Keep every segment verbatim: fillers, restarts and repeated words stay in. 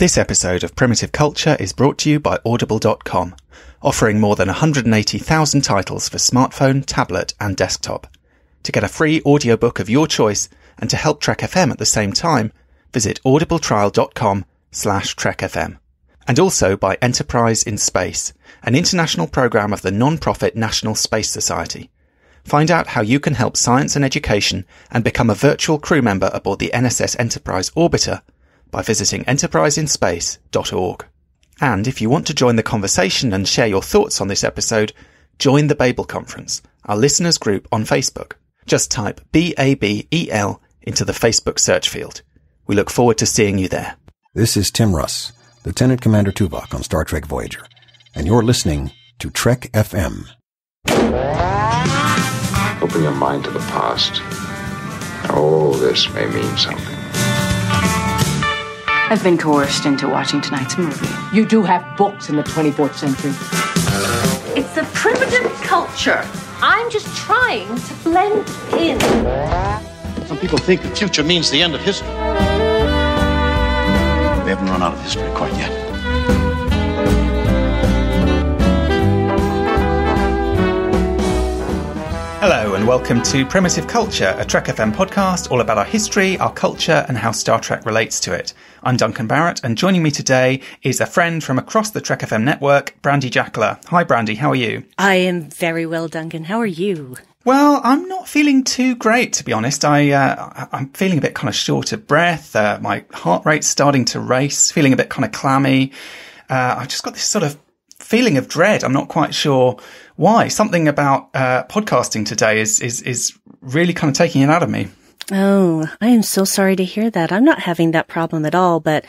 This episode of Primitive Culture is brought to you by Audible dot com, offering more than one hundred eighty thousand titles for smartphone, tablet and desktop. To get a free audiobook of your choice and to help Trek F M at the same time, visit audibletrial dot com slash Trek F M. And also by Enterprise in Space, an international programme of the non-profit National Space Society. Find out how you can help science and education and become a virtual crew member aboard the N S S Enterprise Orbiter by visiting enterprise in space dot org. And if you want to join the conversation and share your thoughts on this episode, join the Babel Conference, our listeners group on Facebook. Just type B A B E L into the Facebook search field. We look forward to seeing you there. This is Tim Russ, Lieutenant Commander Tuvok on Star Trek Voyager, and you're listening to Trek F M. Open your mind to the past. Oh, this may mean something. I've been coerced into watching tonight's movie. You do have books in the twenty-fourth century. It's a primitive culture. I'm just trying to blend in. Some people think the future means the end of history. We haven't run out of history quite yet. Hello and welcome to Primitive Culture, a Trek F M podcast all about our history, our culture and how Star Trek relates to it. I'm Duncan Barrett and joining me today is a friend from across the Trek F M network, Brandy Jackler. Hi Brandy, how are you? I am very well, Duncan. How are you? Well, I'm not feeling too great, to be honest. I, uh, I'm feeling a bit kind of short of breath. Uh, my heart rate's starting to race, feeling a bit kind of clammy. Uh, I've just got this sort of feeling of dread. I'm not quite sure why. Something about uh, podcasting today is, is, is really kind of taking it out of me. Oh, I am so sorry to hear that. I'm not having that problem at all, but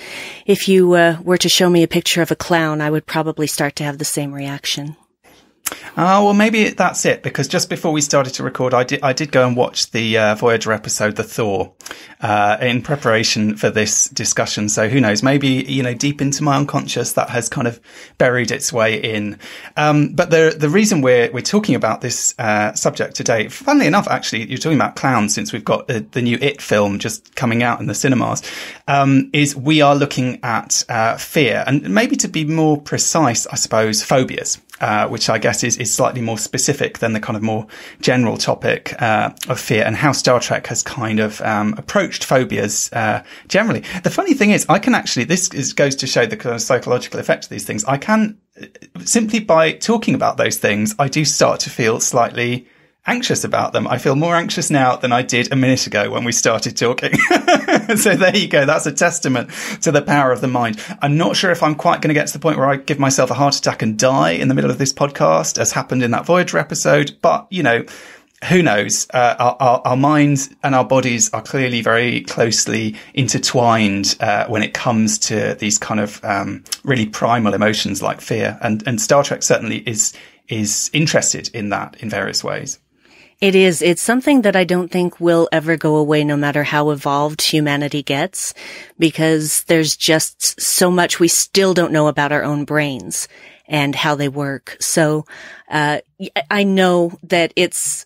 if you uh, were to show me a picture of a clown, I would probably start to have the same reaction. Oh, well, maybe that's it, because just before we started to record, I did I did go and watch the uh, Voyager episode, The Thaw, uh, in preparation for this discussion. So who knows, maybe, you know, deep into my unconscious, that has kind of buried its way in. Um, but the the reason we're, we're talking about this uh, subject today, funnily enough, actually, you're talking about clowns, since we've got uh, the new It film just coming out in the cinemas, um, is we are looking at uh, fear, and maybe to be more precise, I suppose, phobias. Uh, which I guess is, is slightly more specific than the kind of more general topic uh, of fear, and how Star Trek has kind of um, approached phobias uh, generally. The funny thing is, I can actually, this is, goes to show the kind of psychological effect of these things. I can, simply by talking about those things, I do start to feel slightly anxious about them. I feel more anxious now than I did a minute ago when we started talking. So there you go. That's a testament to the power of the mind. I'm not sure if I'm quite going to get to the point where I give myself a heart attack and die in the middle of this podcast, as happened in that Voyager episode. But, you know, who knows? Uh, our, our, our minds and our bodies are clearly very closely intertwined uh, when it comes to these kind of um, really primal emotions like fear. And, and Star Trek certainly is is interested in that in various ways. It is. It's something that I don't think will ever go away, no matter how evolved humanity gets, because there's just so much we still don't know about our own brains and how they work. So uh I know that it's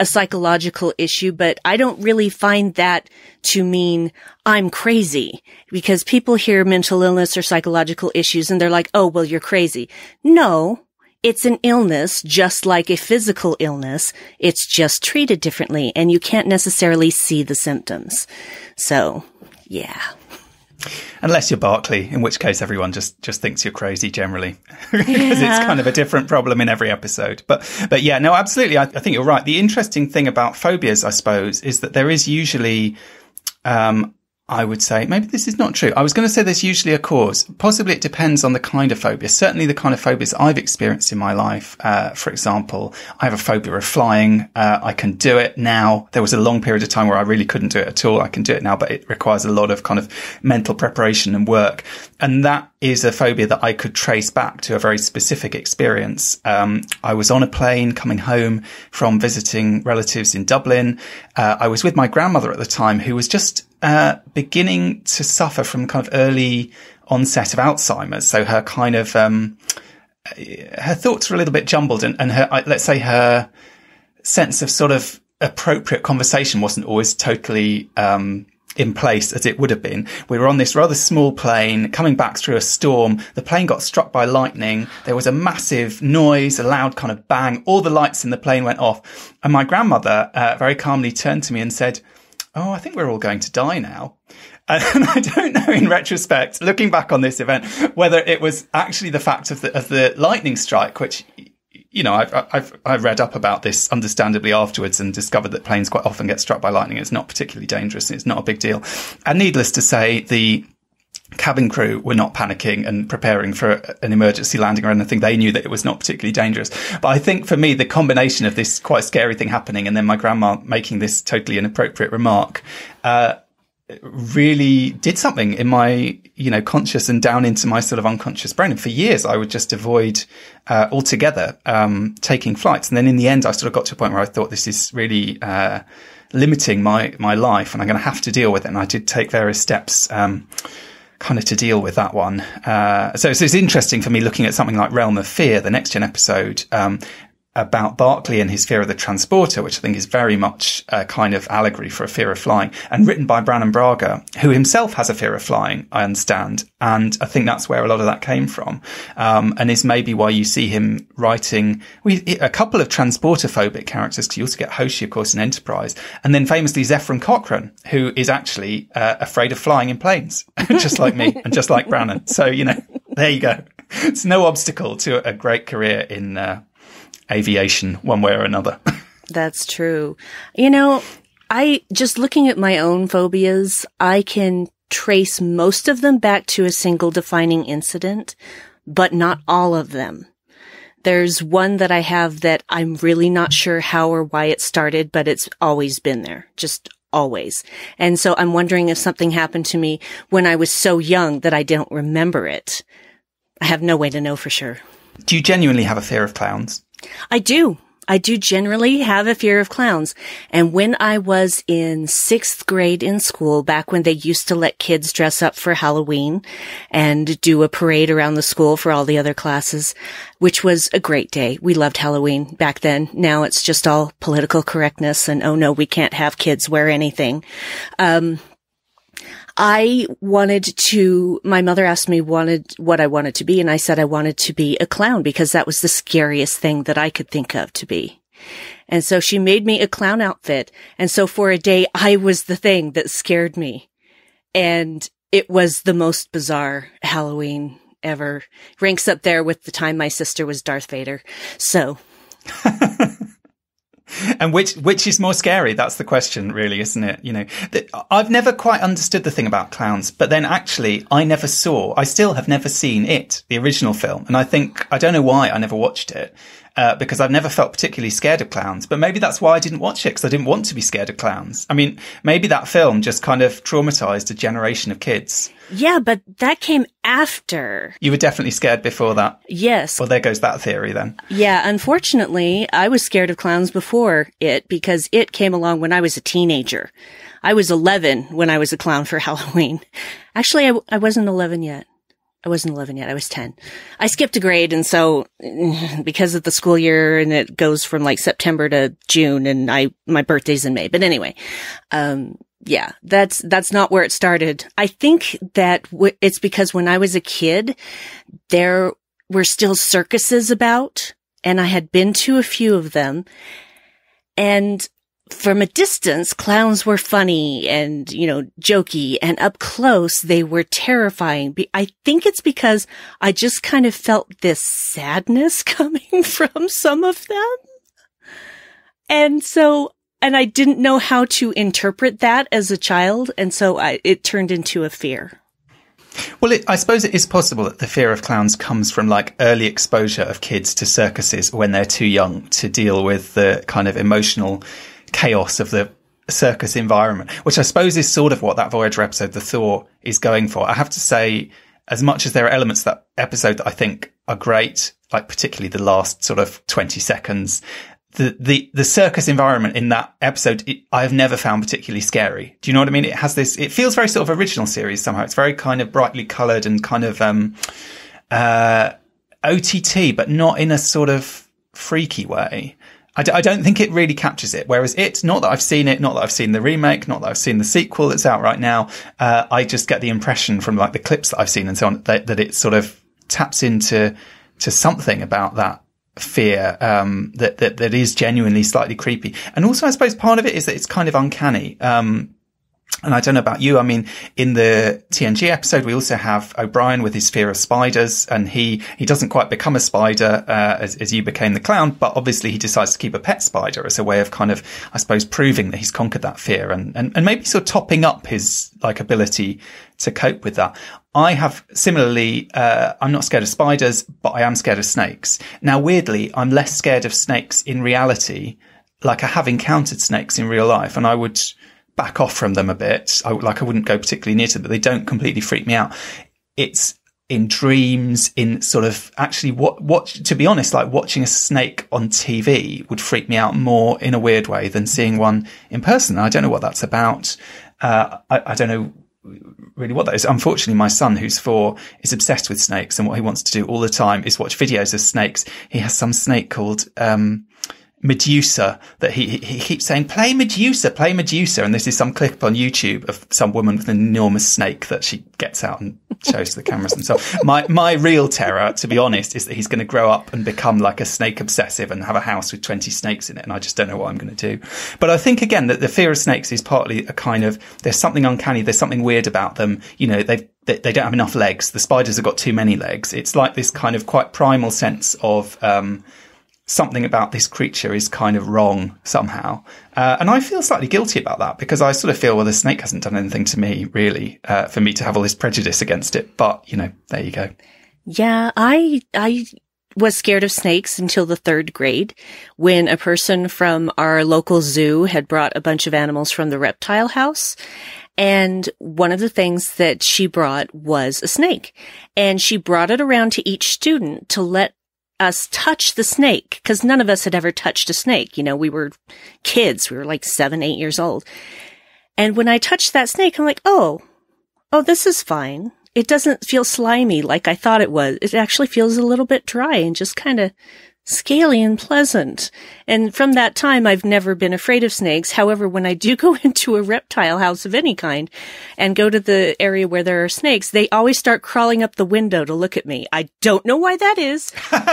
a psychological issue, but I don't really find that to mean I'm crazy, because people hear mental illness or psychological issues and they're like, oh, well, you're crazy. No. It's an illness, just like a physical illness. It's just treated differently, and you can't necessarily see the symptoms. So, yeah. Unless you're Barclay, in which case everyone just, just thinks you're crazy generally, because yeah. It's kind of a different problem in every episode. But, but yeah, no, absolutely. I, I think you're right. The interesting thing about phobias, I suppose, is that there is usually... Um, I would say, maybe this is not true. I was going to say there's usually a cause. Possibly it depends on the kind of phobia. Certainly the kind of phobias I've experienced in my life. Uh, for example, I have a phobia of flying. Uh, I can do it now. There was a long period of time where I really couldn't do it at all. I can do it now, but it requires a lot of kind of mental preparation and work. And that is a phobia that I could trace back to a very specific experience. Um, I was on a plane coming home from visiting relatives in Dublin. Uh, I was with my grandmother at the time, who was just Uh, beginning to suffer from kind of early onset of Alzheimer's. So her kind of, um, her thoughts were a little bit jumbled, and, and her, let's say her sense of sort of appropriate conversation wasn't always totally, um, in place as it would have been. We were on this rather small plane coming back through a storm. The plane got struck by lightning. There was a massive noise, a loud kind of bang. All the lights in the plane went off. And my grandmother uh, very calmly turned to me and said, "Oh, I think we're all going to die now." And I don't know, in retrospect, looking back on this event, whether it was actually the fact of the, of the lightning strike, which, you know, I've, I've, I read up about this understandably afterwards and discovered that planes quite often get struck by lightning. It's not particularly dangerous. And it's not a big deal. And needless to say, the cabin crew were not panicking and preparing for an emergency landing or anything. They knew that it was not particularly dangerous. But I think for me, the combination of this quite scary thing happening and then my grandma making this totally inappropriate remark, uh, really did something in my, you know, conscious and down into my sort of unconscious brain. And for years, I would just avoid uh, altogether um, taking flights. And then in the end, I sort of got to a point where I thought this is really uh, limiting my, my life and I'm going to have to deal with it. And I did take various steps um, kind of to deal with that one. Uh, so, so it's interesting for me looking at something like Realm of Fear, the Next Gen episode, um, about Barclay and his fear of the transporter, which I think is very much a kind of allegory for a fear of flying, and written by Brannon Braga, who himself has a fear of flying, I understand. And I think that's where a lot of that came from. Um, and is maybe why you see him writing well, a couple of transporter phobic characters, because you also get Hoshi, of course, in Enterprise. And then famously Zefram Cochran, who is actually uh, afraid of flying in planes, just like me and just like Brannon. So, you know, there you go. It's no obstacle to a great career in, uh, aviation one way or another. That's true. You know, I just looking at my own phobias, I can trace most of them back to a single defining incident, but not all of them. There's one that I have that I'm really not sure how or why it started, but it's always been there, just always. And so I'm wondering if something happened to me when I was so young that I don't remember it. I have no way to know for sure. Do you genuinely have a fear of clowns? I do. I do generally have a fear of clowns. And when I was in sixth grade in school, back when they used to let kids dress up for Halloween and do a parade around the school for all the other classes, which was a great day. We loved Halloween back then. Now it's just all political correctness and, oh, no, we can't have kids wear anything. Um I wanted to, my mother asked me wanted what I wanted to be, and I said I wanted to be a clown because that was the scariest thing that I could think of to be. And so she made me a clown outfit. And so for a day, I was the thing that scared me. And it was the most bizarre Halloween ever. Ranks up there with the time my sister was Darth Vader. So... And which which is more scary? That's the question, really, isn't it? You know, the, I've never quite understood the thing about clowns, but then actually I never saw, I still have never seen It, the original film. And I think, I don't know why I never watched it, uh, because I've never felt particularly scared of clowns. But maybe that's why I didn't watch it, because I didn't want to be scared of clowns. I mean, maybe that film just kind of traumatized a generation of kids. Yeah, but that came after. You were definitely scared before that. Yes. Well, there goes that theory then. Yeah, unfortunately, I was scared of clowns before It, because It came along when I was a teenager. I was eleven when I was a clown for Halloween. Actually, I, I wasn't eleven yet. I wasn't eleven yet. I was ten. I skipped a grade. And so because of the school year and it goes from like September to June and I, my birthday's in May. But anyway, um, yeah, that's, that's not where it started. I think that w- it's because when I was a kid, there were still circuses about and I had been to a few of them. And from a distance, clowns were funny and, you know, jokey, and up close, they were terrifying. I think it's because I just kind of felt this sadness coming from some of them. And so, and I didn't know how to interpret that as a child. And so I, it turned into a fear. Well, it, I suppose it is possible that the fear of clowns comes from like early exposure of kids to circuses when they're too young to deal with the kind of emotional chaos of the circus environment, which I suppose is sort of what that Voyager episode, The Thaw, is going for. I have to say, as much as there are elements of that episode that I think are great, like particularly the last sort of twenty seconds, The, the, the circus environment in that episode, it, I have never found particularly scary. Do you know what I mean? It has this, it feels very sort of original series somehow. It's very kind of brightly coloured and kind of, um, uh, O T T, but not in a sort of freaky way. I, d- I don't think it really captures it. Whereas It, not that I've seen it, not that I've seen the remake, not that I've seen the sequel that's out right now, uh, I just get the impression from like the clips that I've seen and so on that, that it sort of taps into to something about that fear um, that, that that is genuinely slightly creepy. And also, I suppose part of it is that it's kind of uncanny. Um, and I don't know about you. I mean, in the T N G episode, we also have O'Brien with his fear of spiders, and he, he doesn't quite become a spider uh, as, as you became the clown, but obviously he decides to keep a pet spider as a way of kind of, I suppose, proving that he's conquered that fear and, and, and maybe sort of topping up his like ability to cope with that. I have similarly, uh, I'm not scared of spiders, but I am scared of snakes. Now, weirdly, I'm less scared of snakes in reality. Like I have encountered snakes in real life and I would back off from them a bit. I, like I wouldn't go particularly near to them, but they don't completely freak me out. It's in dreams, in sort of actually what, what, to be honest, like watching a snake on T V would freak me out more in a weird way than seeing one in person. I don't know what that's about. Uh, I, I don't know really what that is. Unfortunately, my son, who's four, is obsessed with snakes, and what he wants to do all the time is watch videos of snakes. He has some snake called um Medusa that he he keeps saying, play Medusa, play Medusa. And this is some clip on YouTube of some woman with an enormous snake that she gets out and shows to the cameras and stuff. My, my real terror, to be honest, is that he's going to grow up and become like a snake obsessive and have a house with twenty snakes in it. And I just don't know what I'm going to do. But I think, again, that the fear of snakes is partly a kind of, there's something uncanny, there's something weird about them. You know, they've, they, they don't have enough legs. The spiders have got too many legs. It's like this kind of quite primal sense of, um, something about this creature is kind of wrong somehow. Uh, and I feel slightly guilty about that because I sort of feel, well, the snake hasn't done anything to me, really, uh, for me to have all this prejudice against it. But, you know, there you go. Yeah, I I was scared of snakes until the third grade when a person from our local zoo had brought a bunch of animals from the reptile house. And one of the things that she brought was a snake. And she brought it around to each student to let us touch the snake, because none of us had ever touched a snake. You know, we were kids. We were like seven, eight years old. And when I touched that snake, I'm like, oh, oh, this is fine. It doesn't feel slimy like I thought it was. It actually feels a little bit dry and just kind of scaly and pleasant. And from that time, I've never been afraid of snakes. However, when I do go into a reptile house of any kind and go to the area where there are snakes, they always start crawling up the window to look at me. I don't know why that is.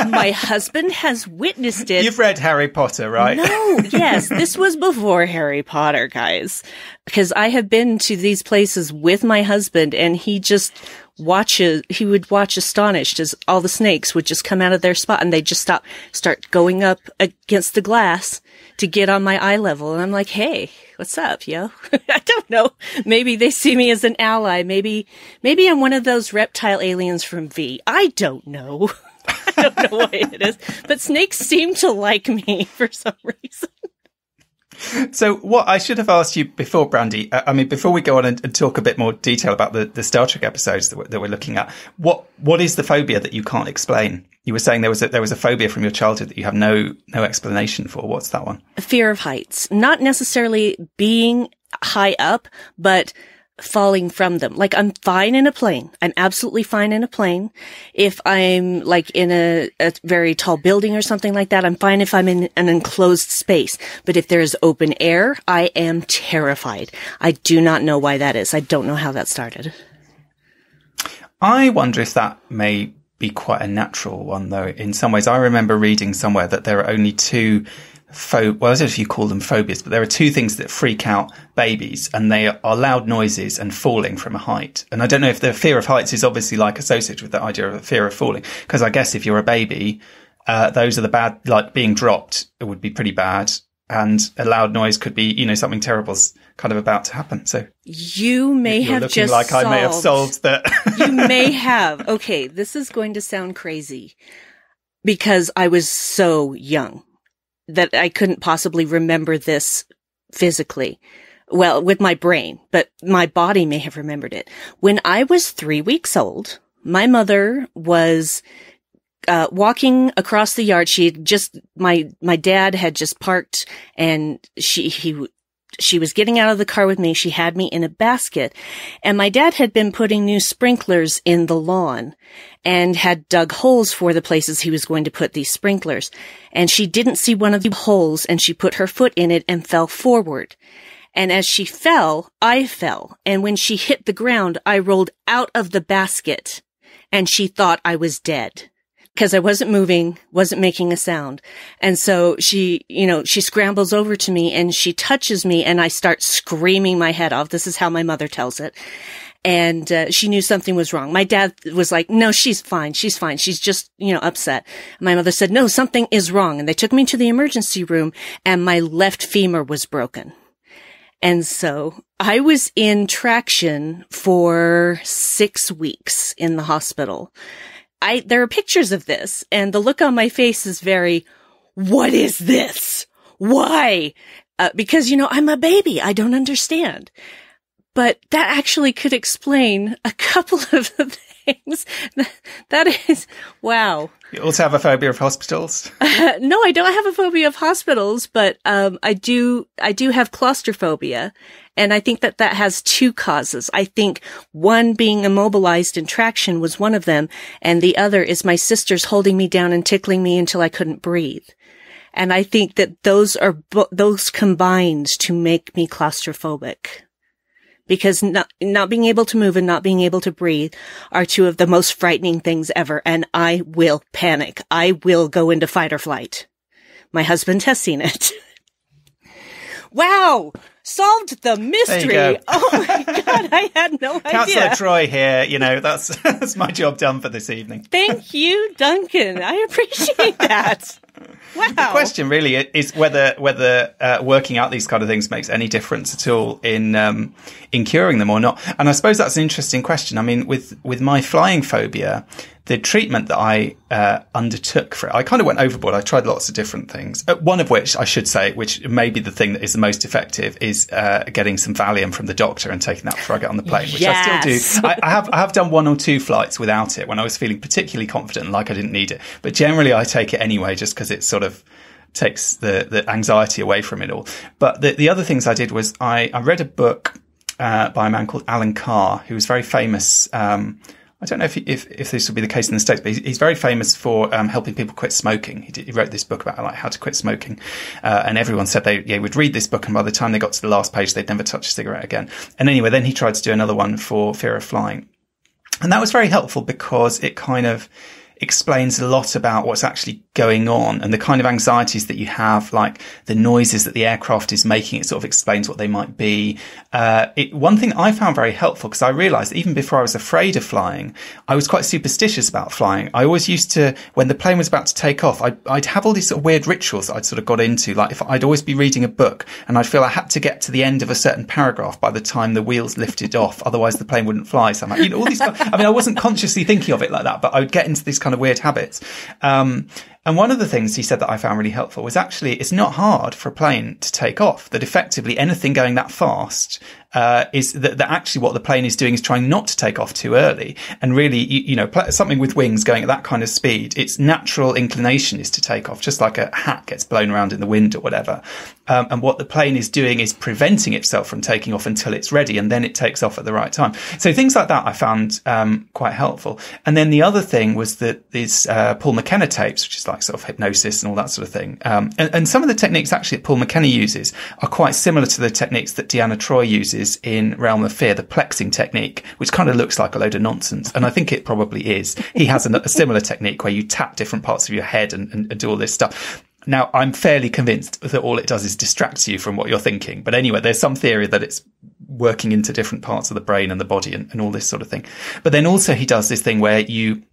My husband has witnessed it. You've read Harry Potter, right? No, yes. This was before Harry Potter, guys, because I have been to these places with my husband and he just... watches, he would watch astonished as all the snakes would just come out of their spot and they'd just stop, start going up against the glass to get on my eye level. And I'm like, hey, what's up, yo? I don't know. Maybe they see me as an ally. Maybe, maybe I'm one of those reptile aliens from V. I don't know. I don't know what it is, but snakes seem to like me for some reason. So what I should have asked you before, Brandy, I mean, before we go on and, and talk a bit more detail about the, the Star Trek episodes that we're, that we're looking at, what what is the phobia that you can't explain? You were saying there was a, there was a phobia from your childhood that you have no no explanation for. What's that one? Fear of heights. Not necessarily being high up, but falling from them. Like, I'm fine in a plane. I'm absolutely fine in a plane. If I'm like in a, a very tall building or something like that, I'm fine if I'm in an enclosed space. But if there is open air, I am terrified. I do not know why that is. I don't know how that started. I wonder if that may be quite a natural one, though. In some ways, I remember reading somewhere that there are only two Pho- well, I don't know if you call them phobias, but there are two things that freak out babies, and they are loud noises and falling from a height. And I don't know if the fear of heights is obviously like associated with the idea of a fear of falling, because I guess if you're a baby, uh, those are the bad, like being dropped, it would be pretty bad. And a loud noise could be, you know, something terrible's kind of about to happen. So you may have just like solved. I may have solved that. You may have. Okay, this is going to sound crazy because I was so young that I couldn't possibly remember this physically. Well, with my brain, but my body may have remembered it. When I was three weeks old, my mother was uh walking across the yard. She had just, my, my dad had just parked and she, he she was getting out of the car with me. She had me in a basket, and my dad had been putting new sprinklers in the lawn and had dug holes for the places he was going to put these sprinklers. And she didn't see one of the holes, and she put her foot in it and fell forward. And as she fell, I fell. And when she hit the ground, I rolled out of the basket, and she thought I was dead. Because I wasn't moving, wasn't making a sound. And so she, you know, she scrambles over to me and she touches me and I start screaming my head off. This is how my mother tells it. And uh, she knew something was wrong. My dad was like, no, she's fine. She's fine. She's just, you know, upset. My mother said, no, something is wrong. And they took me to the emergency room and my left femur was broken. And so I was in traction for six weeks in the hospital. I, there are pictures of this, and the look on my face is very, what is this? Why? Uh, because, you know, I'm a baby. I don't understand. But that actually could explain a couple of the things. That is, wow. You also have a phobia of hospitals? Uh, no, I don't have a phobia of hospitals, but um, I do, I do have claustrophobia. And I think that that has two causes. I think one, being immobilized in traction was one of them. And the other is my sisters holding me down and tickling me until I couldn't breathe. And I think that those are, those combined to make me claustrophobic. Because not, not being able to move and not being able to breathe are two of the most frightening things ever. And I will panic. I will go into fight or flight. My husband has seen it. Wow. Solved the mystery. Oh, my God. I had no idea. Councillor Troi here. You know, that's, that's my job done for this evening. Thank you, Duncan. I appreciate that. Wow. The question really is whether whether uh, working out these kind of things makes any difference at all in um, in curing them or not. And I suppose that's an interesting question. I mean, with, with my flying phobia, the treatment that I uh, undertook for it, I kind of went overboard. I tried lots of different things. One of which I should say, which may be the thing that is the most effective, is uh, getting some Valium from the doctor and taking that before I get on the plane, which yes. I still do. I, I have I have done one or two flights without it when I was feeling particularly confident and like I didn't need it. But generally, I take it anyway, just because it sort of takes the, the anxiety away from it all. But the, the other things I did was I, I read a book uh, by a man called Alan Carr, who was very famous. Um, I don't know if, if if this would be the case in the States, but he's, he's very famous for um, helping people quit smoking. He, did, he wrote this book about like how to quit smoking, uh, and everyone said they, they would read this book, and by the time they got to the last page, they'd never touch a cigarette again. And anyway, then he tried to do another one for fear of flying, and that was very helpful because it kind of explains a lot about what's actually going on and the kind of anxieties that you have, like the noises that the aircraft is making. It sort of explains what they might be. Uh, it, one thing I found very helpful, because I realized that even before I was afraid of flying, I was quite superstitious about flying. I always used to, when the plane was about to take off, I'd, I'd have all these sort of weird rituals that I'd sort of got into. Like if I'd always be reading a book and I'd feel I had to get to the end of a certain paragraph by the time the wheels lifted off. Otherwise the plane wouldn't fly. So I'm like, you know, all these, I mean, I wasn't consciously thinking of it like that, but I would get into these kind of weird habits. Um, And one of the things he said that I found really helpful was actually it's not hard for a plane to take off, that effectively anything going that fast uh is that, that actually what the plane is doing is trying not to take off too early. And really, you, you know, pl- something with wings going at that kind of speed, its natural inclination is to take off, just like a hat gets blown around in the wind or whatever. Um, and what the plane is doing is preventing itself from taking off until it's ready, and then it takes off at the right time. So things like that I found um quite helpful. And then the other thing was that these uh Paul McKenna tapes, which is like sort of hypnosis and all that sort of thing. Um, and, and some of the techniques actually that Paul McKenna uses are quite similar to the techniques that Deanna Troi uses in Realm of Fear, the plexing technique, which kind of looks like a load of nonsense. And I think it probably is. He has a, a similar technique where you tap different parts of your head and, and, and do all this stuff. Now, I'm fairly convinced that all it does is distract you from what you're thinking. But anyway, there's some theory that it's working into different parts of the brain and the body and, and all this sort of thing. But then also he does this thing where you...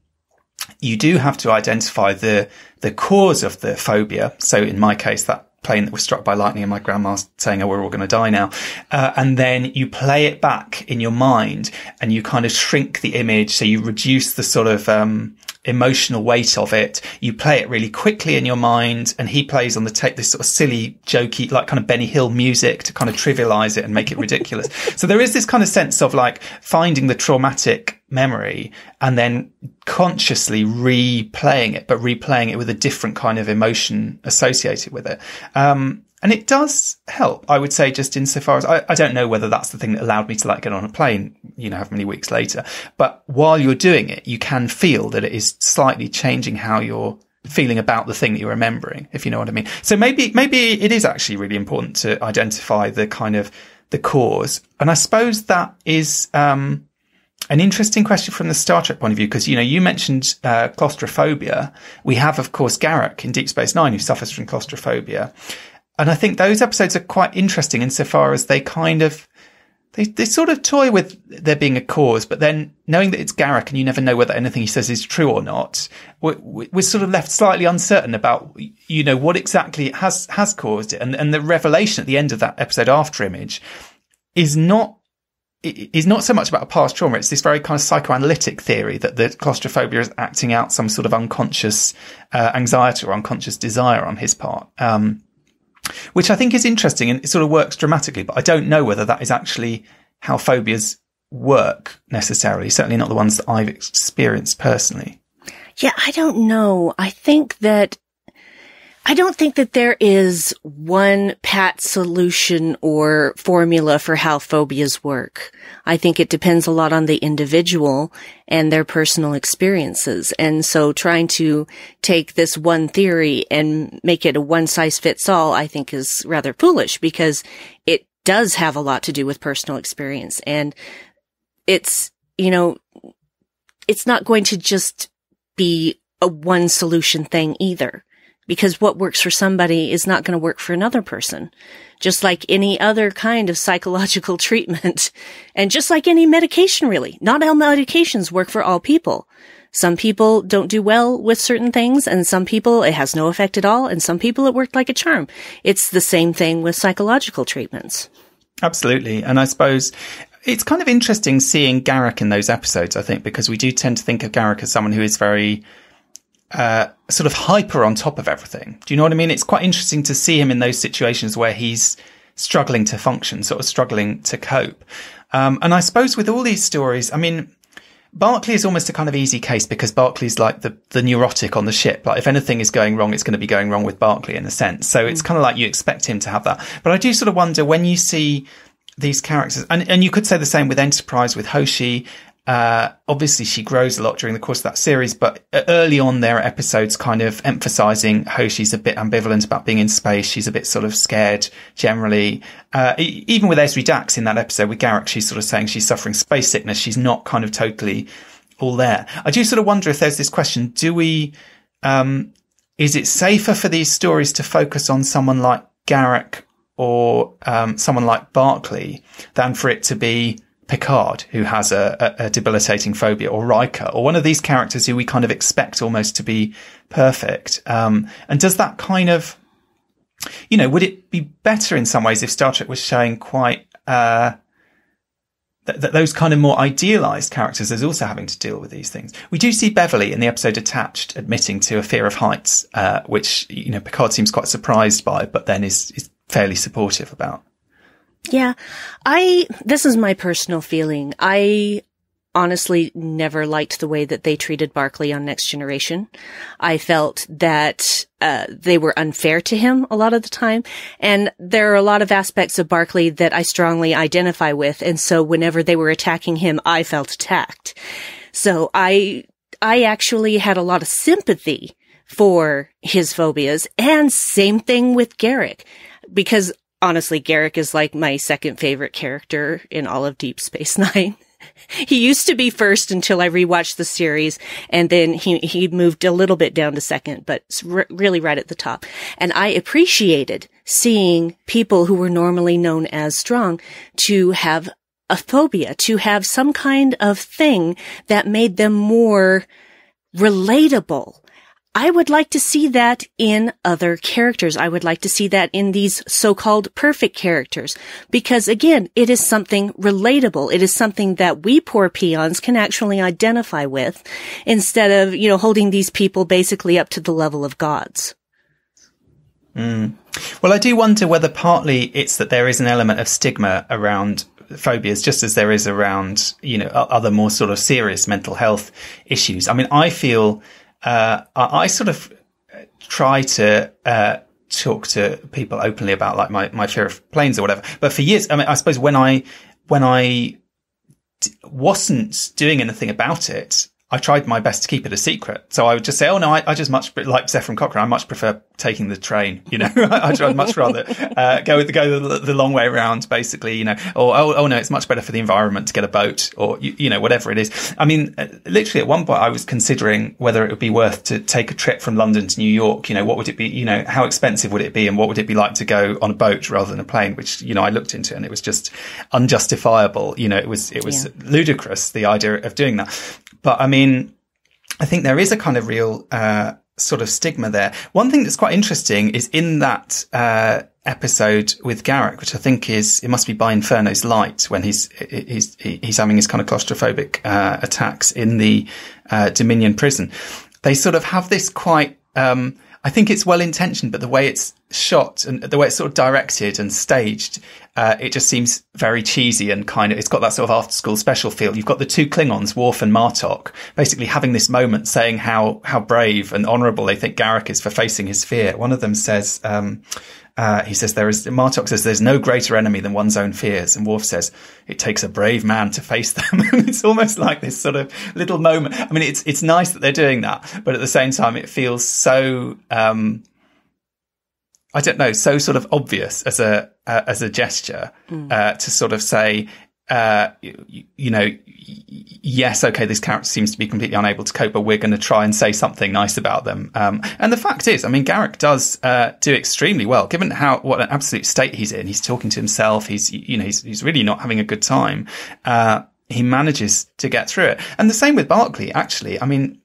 You do have to identify the the cause of the phobia. So in my case, that plane that was struck by lightning and my grandma saying, oh, we're all going to die now. Uh, and then you play it back in your mind and you kind of shrink the image. So you reduce the sort of um emotional weight of it. You play it really quickly in your mind. And he plays on the tape this sort of silly, jokey, like kind of Benny Hill music to kind of trivialize it and make it ridiculous. So there is this kind of sense of like finding the traumatic memory and then consciously replaying it, but replaying it with a different kind of emotion associated with it. Um, And it does help, I would say, just insofar as I, I don't know whether that's the thing that allowed me to like get on a plane, you know, how many weeks later. But while you're doing it, you can feel that it is slightly changing how you're feeling about the thing that you're remembering, if you know what I mean. So maybe, maybe it is actually really important to identify the kind of the cause. And I suppose that is, um, an interesting question from the Star Trek point of view, because, you know, you mentioned uh, claustrophobia. We have, of course, Garak in Deep Space Nine, who suffers from claustrophobia. And I think those episodes are quite interesting insofar as they kind of, they, they sort of toy with there being a cause, but then knowing that it's Garak and you never know whether anything he says is true or not, we're, we're sort of left slightly uncertain about, you know, what exactly has, has caused it. And, and the revelation at the end of that episode after Image is not, It is not so much about a past trauma. It's this very kind of psychoanalytic theory that the claustrophobia is acting out some sort of unconscious uh, anxiety or unconscious desire on his part, um, which I think is interesting, and it sort of works dramatically. But I don't know whether that is actually how phobias work necessarily, certainly not the ones that I've experienced personally. Yeah, I don't know. I think that I don't think that there is one pat solution or formula for how phobias work. I think it depends a lot on the individual and their personal experiences. And so trying to take this one theory and make it a one size fits all, I think is rather foolish, because it does have a lot to do with personal experience. And it's, you know, it's not going to just be a one solution thing either. Because what works for somebody is not going to work for another person. Just like any other kind of psychological treatment. And just like any medication, really. Not all medications work for all people. Some people don't do well with certain things, and some people it has no effect at all, and some people it worked like a charm. It's the same thing with psychological treatments. Absolutely. And I suppose it's kind of interesting seeing Garak in those episodes, I think, because we do tend to think of Garak as someone who is very uh sort of hyper on top of everything. Do you know what I mean? It's quite interesting to see him in those situations where he's struggling to function, sort of struggling to cope. Um, and I suppose with all these stories, I mean, Barclay is almost a kind of easy case, because Barclay's like the, the neurotic on the ship. Like if anything is going wrong, it's going to be going wrong with Barclay in a sense. So it's mm. kind of like you expect him to have that. But I do sort of wonder when you see these characters, and, and you could say the same with Enterprise, with Hoshi. Uh, obviously she grows a lot during the course of that series, but early on there are episodes kind of emphasizing Hoshi's a bit ambivalent about being in space. She's a bit sort of scared generally. Uh, even with Esri Dax in that episode with Garak, she's sort of saying she's suffering space sickness. She's not kind of totally all there. I do sort of wonder if there's this question, do we, um, is it safer for these stories to focus on someone like Garak or, um, someone like Barclay than for it to be Picard, who has a, a, a debilitating phobia, or Riker, or one of these characters who we kind of expect almost to be perfect. Um, and does that kind of, you know, would it be better in some ways if Star Trek was showing quite, uh, th th those kind of more idealized characters as also having to deal with these things? We do see Beverly in the episode Attached admitting to a fear of heights, uh, which, you know, Picard seems quite surprised by, but then is, is fairly supportive about. Yeah, I, this is my personal feeling. I honestly never liked the way that they treated Barclay on Next Generation. I felt that, uh, they were unfair to him a lot of the time. And there are a lot of aspects of Barclay that I strongly identify with. And so whenever they were attacking him, I felt attacked. So I, I actually had a lot of sympathy for his phobias, and same thing with Garak, because honestly, Garak is like my second favorite character in all of Deep Space Nine. He used to be first until I rewatched the series, and then he, he moved a little bit down to second, but re really right at the top. And I appreciated seeing people who were normally known as strong to have a phobia, to have some kind of thing that made them more relatable. I would like to see that in other characters. I would like to see that in these so-called perfect characters, because again, it is something relatable. It is something that we poor peons can actually identify with, instead of, you know, holding these people basically up to the level of gods. Mm. Well, I do wonder whether partly it's that there is an element of stigma around phobias, just as there is around, you know, other more sort of serious mental health issues. I mean, I feel Uh, I, I sort of try to, uh, talk to people openly about like my, my fear of planes or whatever. But for years, I mean, I suppose when I, when I d- wasn't doing anything about it, I tried my best to keep it a secret. So I would just say, oh no, I, I just much like Zefram Cochran. I much prefer taking the train, you know, I'd, I'd much rather, uh, go with go the, the long way around basically, you know, or, oh, oh no, it's much better for the environment to get a boat or, you, you know, whatever it is. I mean, literally at one point I was considering whether it would be worth to take a trip from London to New York. You know, what would it be? You know, how expensive would it be? And what would it be like to go on a boat rather than a plane? Which, you know, I looked into and it was just unjustifiable. You know, it was, it was yeah. ludicrous, the idea of doing that. But I mean, I think there is a kind of real uh, sort of stigma there. One thing that's quite interesting is in that uh, episode with Garak, which I think is, it must be by Inferno's Light, when he's he's he's having his kind of claustrophobic uh, attacks in the uh, Dominion prison. They sort of have this quite, um, I think it's well intentioned, but the way it's shot and the way it's sort of directed and staged, uh, it just seems very cheesy and kind of, it's got that sort of after school special feel. You've got the two Klingons, Worf and Martok, basically having this moment saying how, how brave and honorable they think Garak is for facing his fear. One of them says, um, uh, he says there is, Martok says there's no greater enemy than one's own fears. And Worf says, it takes a brave man to face them. It's almost like this sort of little moment. I mean, it's, it's nice that they're doing that, but at the same time, it feels so, um, I don't know, so sort of obvious as a uh, as a gesture mm. uh, to sort of say, uh, you, you know, y- yes, okay, this character seems to be completely unable to cope, but we're going to try and say something nice about them. Um, and the fact is, I mean, Garak does uh, do extremely well, given how what an absolute state he's in. He's talking to himself. He's you know he's he's really not having a good time. Uh, he manages to get through it, and the same with Barclay. Actually, I mean.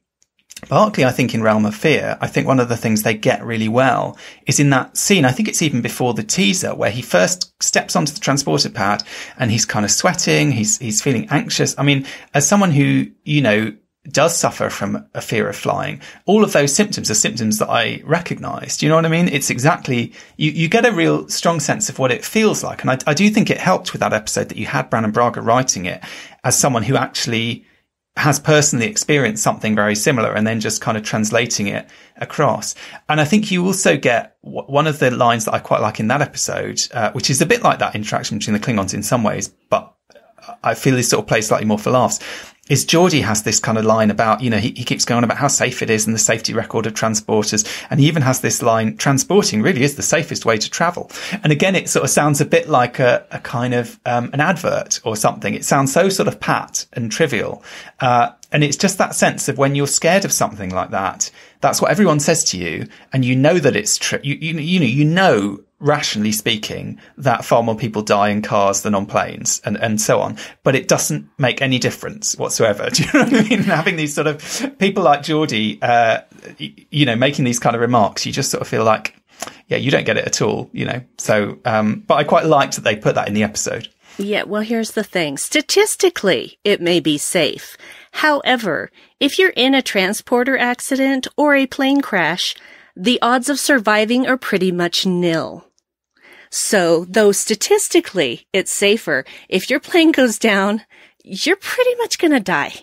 Barclay, I think in Realm of Fear, I think one of the things they get really well is in that scene, I think it's even before the teaser, where he first steps onto the transporter pad and he's kind of sweating, he's he's feeling anxious. I mean, as someone who, you know, does suffer from a fear of flying, all of those symptoms are symptoms that I recognise. Do you know what I mean? It's exactly, you, you get a real strong sense of what it feels like. And I, I do think it helped with that episode that you had Brannon Braga writing it as someone who actually has personally experienced something very similar and then just kind of translating it across. And I think you also get w- one of the lines that I quite like in that episode, uh, which is a bit like that interaction between the Klingons in some ways, but I feel this sort of plays slightly more for laughs, is Geordi has this kind of line about, you know, he, he keeps going on about how safe it is and the safety record of transporters. And he even has this line, transporting really is the safest way to travel. And again, it sort of sounds a bit like a, a kind of um, an advert or something. It sounds so sort of pat and trivial. Uh, and it's just that sense of when you're scared of something like that, that's what everyone says to you. And you know that it's true. You, you, you know, you know, rationally speaking, that far more people die in cars than on planes and, and so on. But it doesn't make any difference whatsoever. Do you know what I mean? Having these sort of people like Geordi, uh, you know, making these kind of remarks, you just sort of feel like, yeah, you don't get it at all, you know. So, um, but I quite liked that they put that in the episode. Yeah, well, here's the thing. Statistically, it may be safe. However, if you're in a transporter accident or a plane crash, the odds of surviving are pretty much nil. So, though statistically it's safer, if your plane goes down, you're pretty much going to die.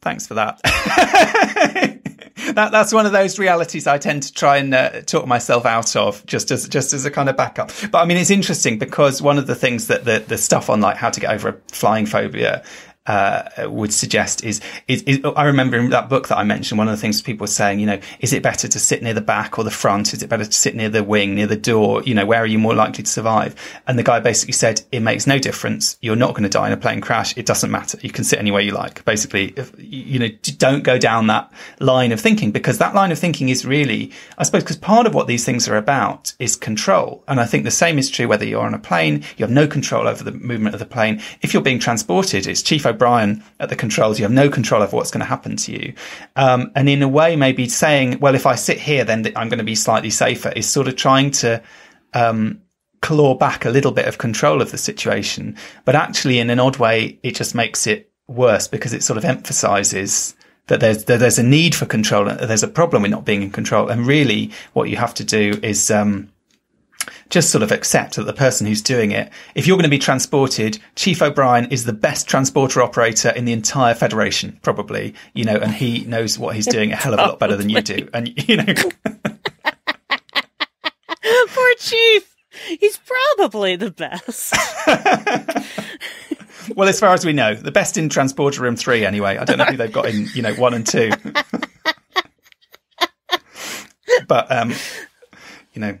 Thanks for that. that. That's one of those realities I tend to try and uh, talk myself out of, just as just as a kind of backup. But I mean, it's interesting because one of the things that the, the stuff on like how to get over a flying phobia uh would suggest is, is is I remember in that book that I mentioned, one of the things people were saying, you know, is it better to sit near the back or the front? Is it better to sit near the wing, near the door? You know, where are you more likely to survive? And the guy basically said, it makes no difference. You're not going to die in a plane crash. It doesn't matter. You can sit anywhere you like. Basically, if, you know, don't go down that line of thinking, because that line of thinking is really, I suppose, because part of what these things are about is control. And I think the same is true whether you're on a plane. You have no control over the movement of the plane. If you're being transported, it's Chief O'Brien at the controls. You have no control over what's going to happen to you. Um, and in a way, maybe saying, well, if I sit here, then th- I'm going to be slightly safer, is sort of trying to um, claw back a little bit of control of the situation. But actually, in an odd way, it just makes it worse because it sort of emphasizes that there's, that there's a need for control. There's a problem with not being in control. And really, what you have to do is um, just sort of accept that the person who's doing it, if you're going to be transported, Chief O'Brien is the best transporter operator in the entire Federation, probably, you know, and he knows what he's doing a hell of a lot better than you do. And, you know, our chief. He's probably the best. Well, as far as we know, the best in Transporter Room three, anyway. I don't know who they've got in, you know, one and two. But, um, you know,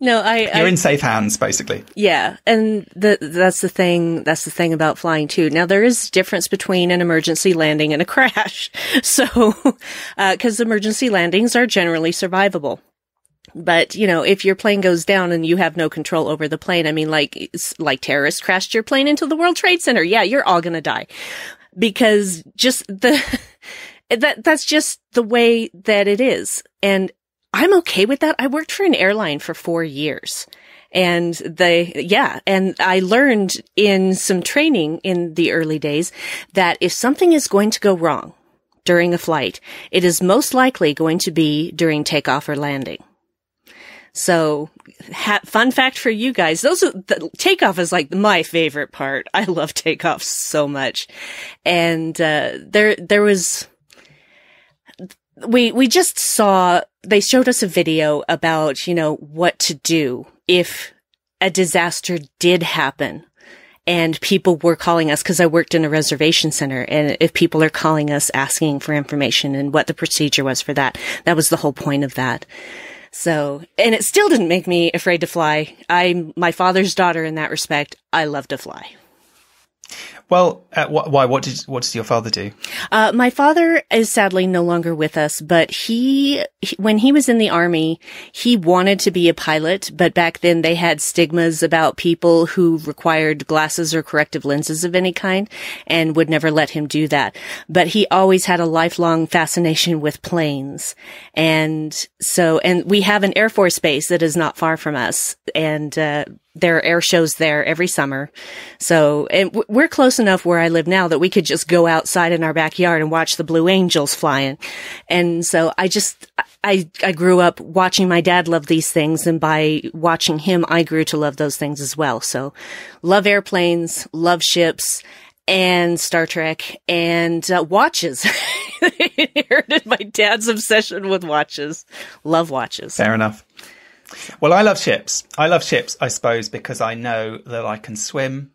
no, I, you're I, in safe hands, basically. Yeah. And the, that's the thing. That's the thing about flying, too. Now, there is a difference between an emergency landing and a crash. So, because uh, emergency landings are generally survivable. But, you know, if your plane goes down and you have no control over the plane, I mean, like, like terrorists crashed your plane into the World Trade Center. Yeah, you're all going to die, because just the, that, that's just the way that it is. And I'm okay with that. I worked for an airline for four years and they, yeah. And I learned in some training in the early days that if something is going to go wrong during a flight, it is most likely going to be during takeoff or landing. So, ha fun fact for you guys, those are, the, takeoff is like my favorite part. I love takeoff so much. And, uh, there, there was, we, we just saw, they showed us a video about, you know, what to do if a disaster did happen. And people were calling us, because I worked in a reservation center, and if people are calling us asking for information and what the procedure was for that, that was the whole point of that. So, and it still didn't make me afraid to fly. I'm my father's daughter in that respect. I love to fly. Well, uh, wh why? What did what does your father do? Uh, my father is sadly no longer with us, but he, he, when he was in the army, he wanted to be a pilot. But back then they had stigmas about people who required glasses or corrective lenses of any kind and would never let him do that. But he always had a lifelong fascination with planes. And so, and we have an Air Force base that is not far from us. And, uh, there are air shows there every summer. So, and we're close enough where I live now that we could just go outside in our backyard and watch the Blue Angels flying. And so I just, I, I grew up watching my dad love these things. And by watching him, I grew to love those things as well. So love airplanes, love ships, and Star Trek, and uh, watches. I inherited my dad's obsession with watches. Love watches. Fair enough. Well, I love ships. I love ships, I suppose, because I know that I can swim.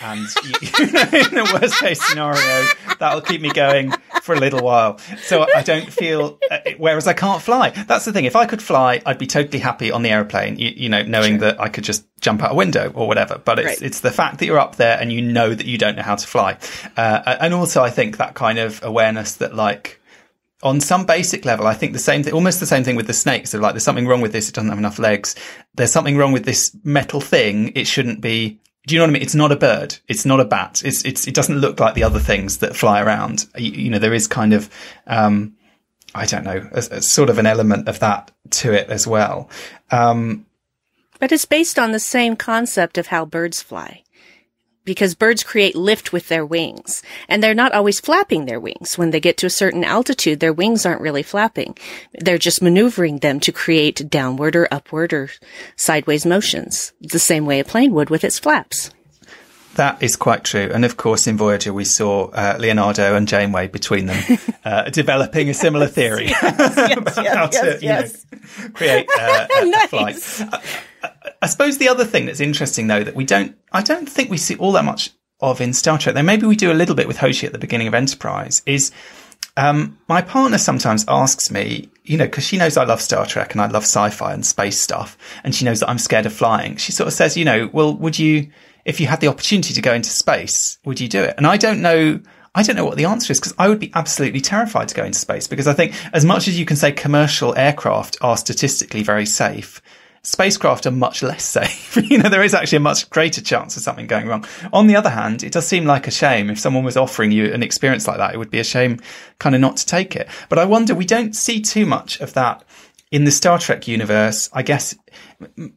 And you, you know, in the worst case scenario, that'll keep me going for a little while. So I don't feel, uh, whereas I can't fly. That's the thing. If I could fly, I'd be totally happy on the airplane, you, you know, knowing sure. that I could just jump out a window or whatever. But it's, right. it's the fact that you're up there and you know that you don't know how to fly. Uh, and also, I think that kind of awareness that, like, on some basic level, I think the same thing, almost the same thing with the snakes. They're like, there's something wrong with this. It doesn't have enough legs. There's something wrong with this metal thing. It shouldn't be. Do you know what I mean? It's not a bird. It's not a bat. It's, it's, it doesn't look like the other things that fly around. You, you know, there is kind of, um, I don't know, a, a sort of an element of that to it as well. Um, but it's based on the same concept of how birds fly. Because birds create lift with their wings, and they're not always flapping their wings. When they get to a certain altitude, their wings aren't really flapping. They're just maneuvering them to create downward or upward or sideways motions, the same way a plane would with its flaps. That is quite true. And of course, in Voyager, we saw uh, Leonardo and Janeway between them uh, developing a similar yes, theory yes, yes, about yes, how yes, to yes. You know, create uh, a, nice. a flight. I, I, I suppose the other thing that's interesting, though, that we don't, I don't think we see all that much of in Star Trek, though maybe we do a little bit with Hoshi at the beginning of Enterprise, is um, my partner sometimes asks me, you know, because she knows I love Star Trek and I love sci-fi and space stuff, and she knows that I'm scared of flying. She sort of says, you know, well, would you... if you had the opportunity to go into space, would you do it? And I don't know, I don't know what the answer is, because I would be absolutely terrified to go into space, because I think as much as you can say commercial aircraft are statistically very safe, spacecraft are much less safe. You know, there is actually a much greater chance of something going wrong. On the other hand, it does seem like a shame. If someone was offering you an experience like that, it would be a shame kind of not to take it. But I wonder, we don't see too much of that in the Star Trek universe. I guess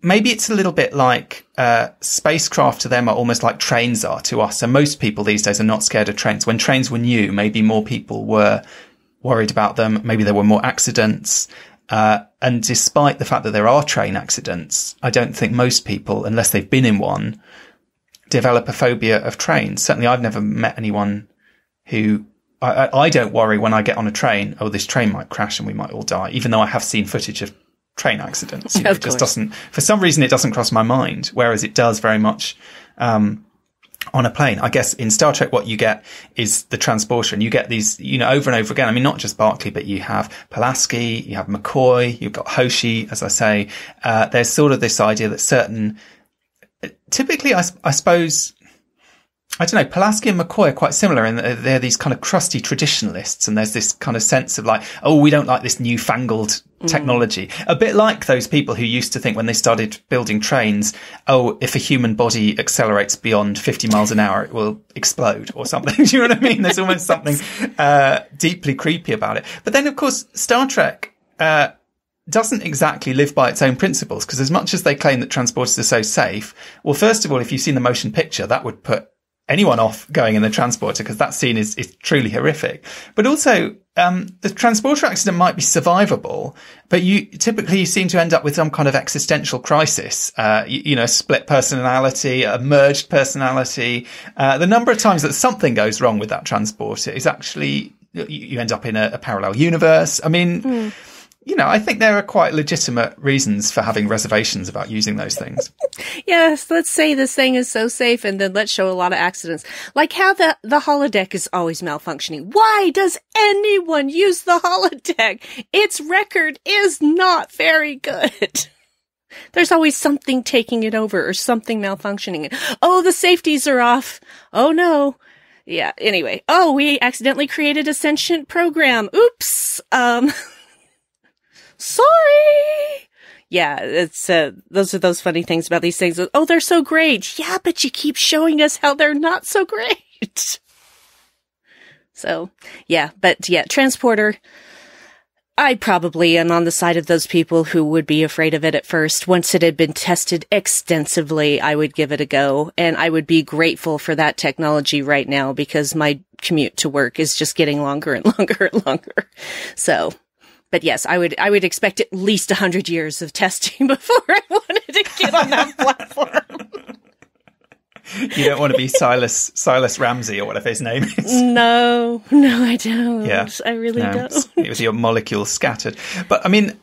maybe it's a little bit like uh, spacecraft to them are almost like trains are to us. And most people these days are not scared of trains. When trains were new, maybe more people were worried about them. Maybe there were more accidents. Uh, and despite the fact that there are train accidents, I don't think most people, unless they've been in one, develop a phobia of trains. Certainly I've never met anyone who... I, I don't worry when I get on a train, oh, this train might crash and we might all die, even though I have seen footage of train accidents. You know, it just doesn't, for some reason, it doesn't cross my mind, whereas it does very much um, on a plane. I guess in Star Trek, what you get is the transporter, and you get these, you know, over and over again. I mean, not just Barclay, but you have Pulaski, you have McCoy, you've got Hoshi, as I say. Uh, there's sort of this idea that certain, typically, I, I suppose, I don't know, Pulaski and McCoy are quite similar in that they're these kind of crusty traditionalists, and there's this kind of sense of like, oh, we don't like this newfangled technology. Mm. A bit like those people who used to think when they started building trains, oh, if a human body accelerates beyond fifty miles an hour, it will explode or something. Do you know what I mean? There's almost something uh deeply creepy about it. But then, of course, Star Trek uh doesn't exactly live by its own principles, because as much as they claim that transporters are so safe, well, first of all, if you've seen the motion picture, that would put anyone off going in the transporter, because that scene is, is truly horrific. But also, um, the transporter accident might be survivable, but you typically you seem to end up with some kind of existential crisis, uh, you, you know, split personality, a merged personality. Uh, the number of times that something goes wrong with that transporter is actually, you, you end up in a, a parallel universe. I mean, mm. you know, I think there are quite legitimate reasons for having reservations about using those things. Yes, let's say this thing is so safe, and then let's show a lot of accidents. Like how the, the holodeck is always malfunctioning. Why does anyone use the holodeck? Its record is not very good. There's always something taking it over or something malfunctioning. Oh, the safeties are off. Oh, no. Yeah, anyway. Oh, we accidentally created a sentient program. Oops. Um... Sorry. Yeah, it's uh, those are those funny things about these things. Oh, they're so great. Yeah, but you keep showing us how they're not so great. So, yeah, but yeah, transporter. I probably am on the side of those people who would be afraid of it at first. Once it had been tested extensively, I would give it a go. And I would be grateful for that technology right now, because my commute to work is just getting longer and longer and longer. So... But yes, I would I would expect at least one hundred years of testing before I wanted to get on that platform. You don't want to be Silas Silas Ramsey or whatever his name is. No, no, I don't. Yeah. I really no, don't. It was your molecules scattered. But I mean,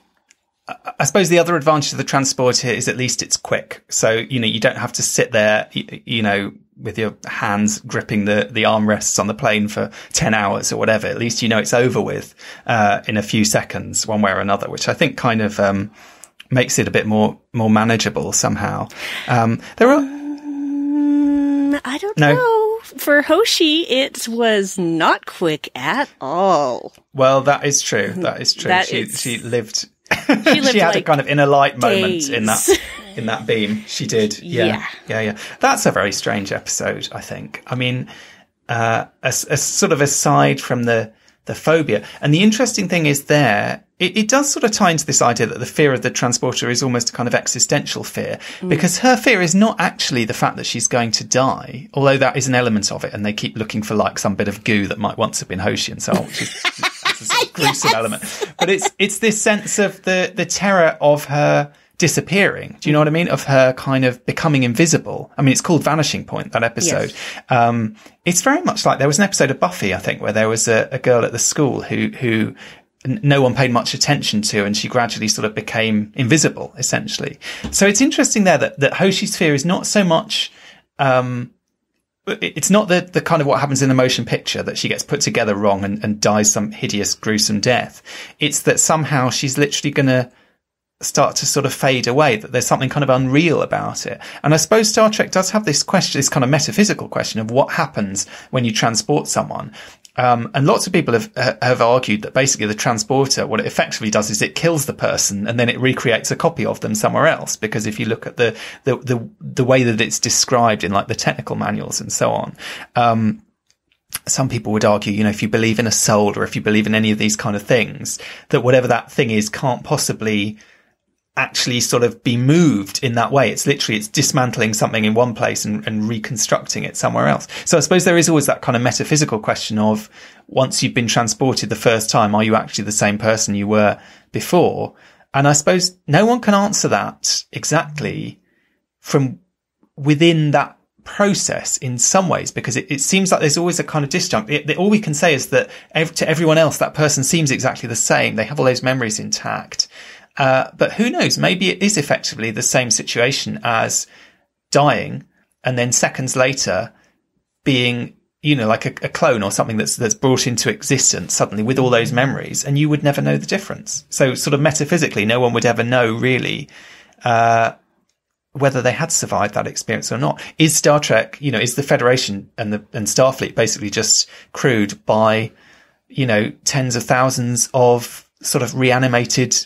I suppose the other advantage of the transporter is at least it's quick. So, you know, you don't have to sit there, you know, with your hands gripping the, the armrests on the plane for ten hours or whatever. At least, you know, it's over with, uh, in a few seconds, one way or another, which I think kind of, um, makes it a bit more, more manageable somehow. Um, there are, um, I don't no. know. For Hoshi, it was not quick at all. Well, that is true. That is true. That she, is... she lived, She, lived, she had like, a kind of inner light days. moment in that in that beam. She did, yeah, yeah, yeah. yeah. That's a very strange episode, I think. I mean, uh, as, as sort of aside from the the phobia, and the interesting thing is there, it, it does sort of tie into this idea that the fear of the transporter is almost a kind of existential fear, mm. because her fear is not actually the fact that she's going to die, although that is an element of it, and they keep looking for like some bit of goo that might once have been Hoshi and so on. Sort of gruesome yes. element, but it's it's this sense of the the terror of her disappearing. Do you know what I mean? Of her kind of becoming invisible. I mean, it's called Vanishing Point, that episode. Yes. Um, it's very much like there was an episode of Buffy, I think, where there was a, a girl at the school who who no one paid much attention to, and she gradually sort of became invisible, essentially. So it's interesting there that that Hoshi's fear is not so much. Um, It's not the, the kind of what happens in the motion picture that she gets put together wrong and, and dies some hideous, gruesome death. It's that somehow she's literally going to start to sort of fade away, that there's something kind of unreal about it. And I suppose Star Trek does have this question, this kind of metaphysical question of what happens when you transport someone. Um, and lots of people have, have argued that basically the transporter, what it effectively does is it kills the person and then it recreates a copy of them somewhere else. Because if you look at the, the, the, the way that it's described in like the technical manuals and so on, um, some people would argue, you know, if you believe in a soul or if you believe in any of these kind of things, that whatever that thing is can't possibly actually sort of be moved in that way. It's literally, it's dismantling something in one place and, and reconstructing it somewhere else. So I suppose there is always that kind of metaphysical question of once you've been transported the first time, are you actually the same person you were before? And I suppose no one can answer that exactly from within that process in some ways, because it, it seems like there's always a kind of disjunct. It, it, all we can say is that ev- to everyone else, that person seems exactly the same. They have all those memories intact. Uh, but who knows? Maybe it is effectively the same situation as dying and then seconds later being, you know, like a, a clone or something that's that's brought into existence suddenly with all those memories, and you would never know the difference. So sort of metaphysically, no one would ever know really uh, whether they had survived that experience or not. Is Star Trek, you know, is the Federation and the and Starfleet basically just crewed by, you know, tens of thousands of sort of reanimated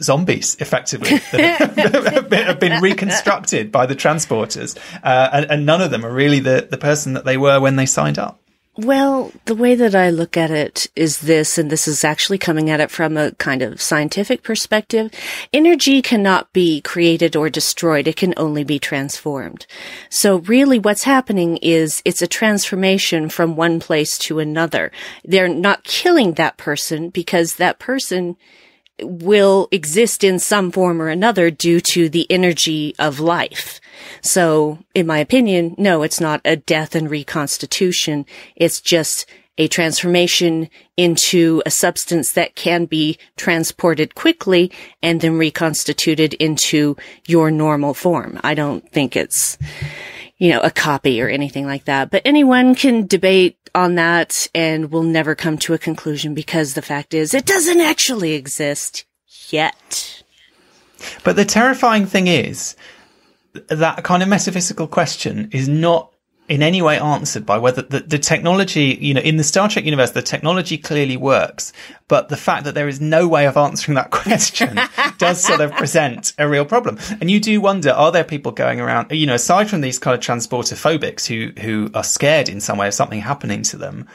zombies effectively that have been reconstructed by the transporters, uh, and, and none of them are really the, the person that they were when they signed up? Well, the way that I look at it is this, and this is actually coming at it from a kind of scientific perspective. Energy cannot be created or destroyed. It can only be transformed. So really what's happening is it's a transformation from one place to another. They're not killing that person because that person will exist in some form or another due to the energy of life. So, in my opinion, no, it's not a death and reconstitution. It's just a transformation into a substance that can be transported quickly and then reconstituted into your normal form. I don't think it's, you know, a copy or anything like that. But anyone can debate on that, and we'll never come to a conclusion because the fact is it doesn't actually exist yet. But the terrifying thing is that kind of metaphysical question is not in any way answered by whether the, the technology, you know, in the Star Trek universe, the technology clearly works, but the fact that there is no way of answering that question does sort of present a real problem. And you do wonder, are there people going around, you know, aside from these kind of transporter phobics who, who are scared in some way of something happening to them,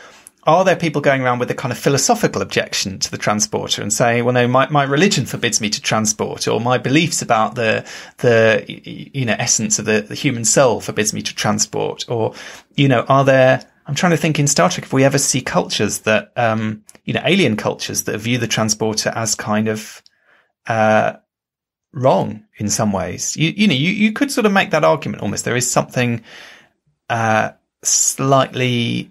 are there people going around with a kind of philosophical objection to the transporter and saying, well, no, my, my religion forbids me to transport, or my beliefs about the, the, you know, essence of the, the human soul forbids me to transport? Or, you know, are there, I'm trying to think in Star Trek, if we ever see cultures that, um, you know, alien cultures that view the transporter as kind of, uh, wrong in some ways. You, you know, you, you could sort of make that argument almost. There is something, uh, slightly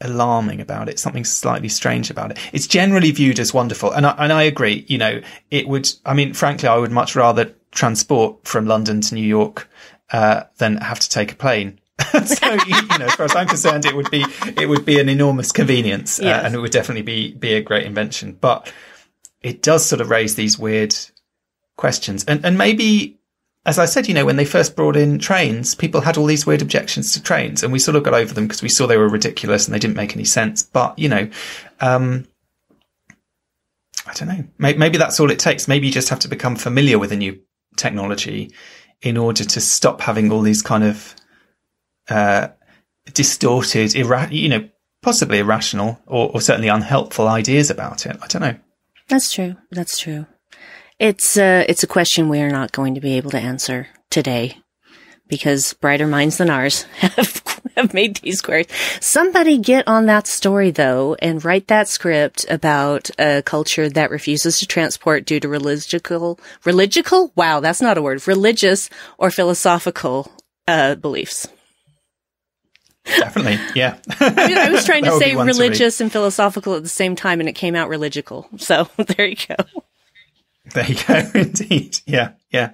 alarming about it, something slightly strange about it. It's generally viewed as wonderful, and I, and I agree. You know, it would, I mean, frankly, I would much rather transport from London to New York uh, than have to take a plane. So, you, you know, as far as I'm concerned, it would be it would be an enormous convenience, uh, yes. And it would definitely be be a great invention. But it does sort of raise these weird questions, and and maybe, as I said, you know, when they first brought in trains, people had all these weird objections to trains, and we sort of got over them because we saw they were ridiculous and they didn't make any sense. But, you know, um, I don't know, maybe, maybe that's all it takes. Maybe you just have to become familiar with a new technology in order to stop having all these kind of uh, distorted, ira- you know, possibly irrational or, or certainly unhelpful ideas about it. I don't know. That's true. That's true. It's uh, it's a question we are not going to be able to answer today because brighter minds than ours have, have made these queries. Somebody get on that story, though, and write that script about a culture that refuses to transport due to religical, religical? Wow, that's not a word. Religious or philosophical uh, beliefs. Definitely, yeah. I mean, I was trying to say religious and philosophical at the same time, and it came out religical. So there you go. There you go, indeed. Yeah, yeah.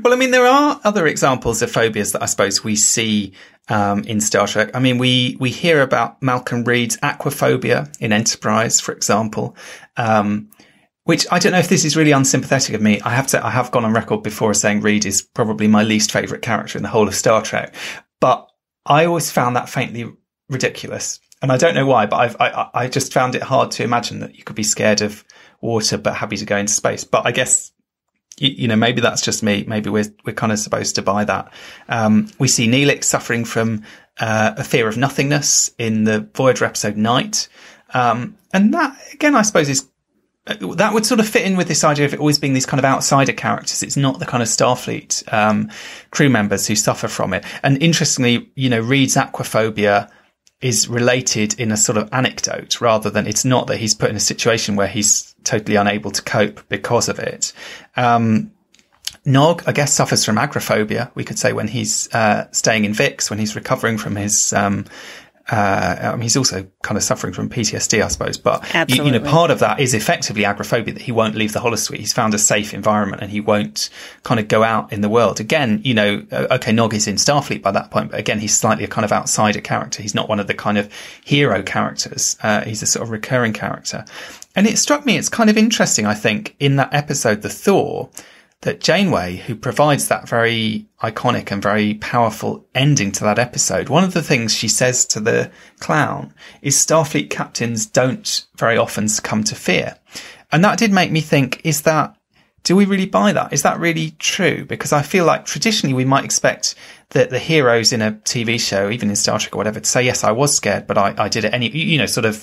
Well, I mean, there are other examples of phobias that I suppose we see um, in Star Trek. I mean, we, we hear about Malcolm Reed's aquaphobia in Enterprise, for example, um, which I don't know if this is really unsympathetic of me. I have to, I have gone on record before saying Reed is probably my least favourite character in the whole of Star Trek, but I always found that faintly ridiculous. And I don't know why, but I've, I, I just found it hard to imagine that you could be scared of water but happy to go into space. But I guess, you, you know, maybe that's just me. Maybe we're we're kind of supposed to buy that. Um, we see Neelix suffering from uh, a fear of nothingness in the Voyager episode Night. Um, and that, again, I suppose is, that would sort of fit in with this idea of it always being these kind of outsider characters. It's not the kind of Starfleet um, crew members who suffer from it. And interestingly, you know, Reed's aquaphobia is related in a sort of anecdote rather than, it's not that he's put in a situation where he's totally unable to cope because of it. Um, Nog, I guess, suffers from agoraphobia, we could say, when he's uh, staying in Vix, when he's recovering from his um, Uh, I mean, he's also kind of suffering from P T S D, I suppose. But, you, you know, part of that is effectively agoraphobia, that he won't leave the holosuite. He's found a safe environment and he won't kind of go out in the world. Again, you know, okay, Nog is in Starfleet by that point, but again, he's slightly a kind of outsider character. He's not one of the kind of hero characters. Uh, he's a sort of recurring character. And it struck me, it's kind of interesting, I think, in that episode, The Thaw, that Janeway, who provides that very iconic and very powerful ending to that episode, one of the things she says to the clown is Starfleet captains don't very often succumb to fear. And that did make me think, is that, do we really buy that? Is that really true? Because I feel like traditionally we might expect that the heroes in a T V show, even in Star Trek or whatever, to say, yes, I was scared, but I, I did it anyway, you know, sort of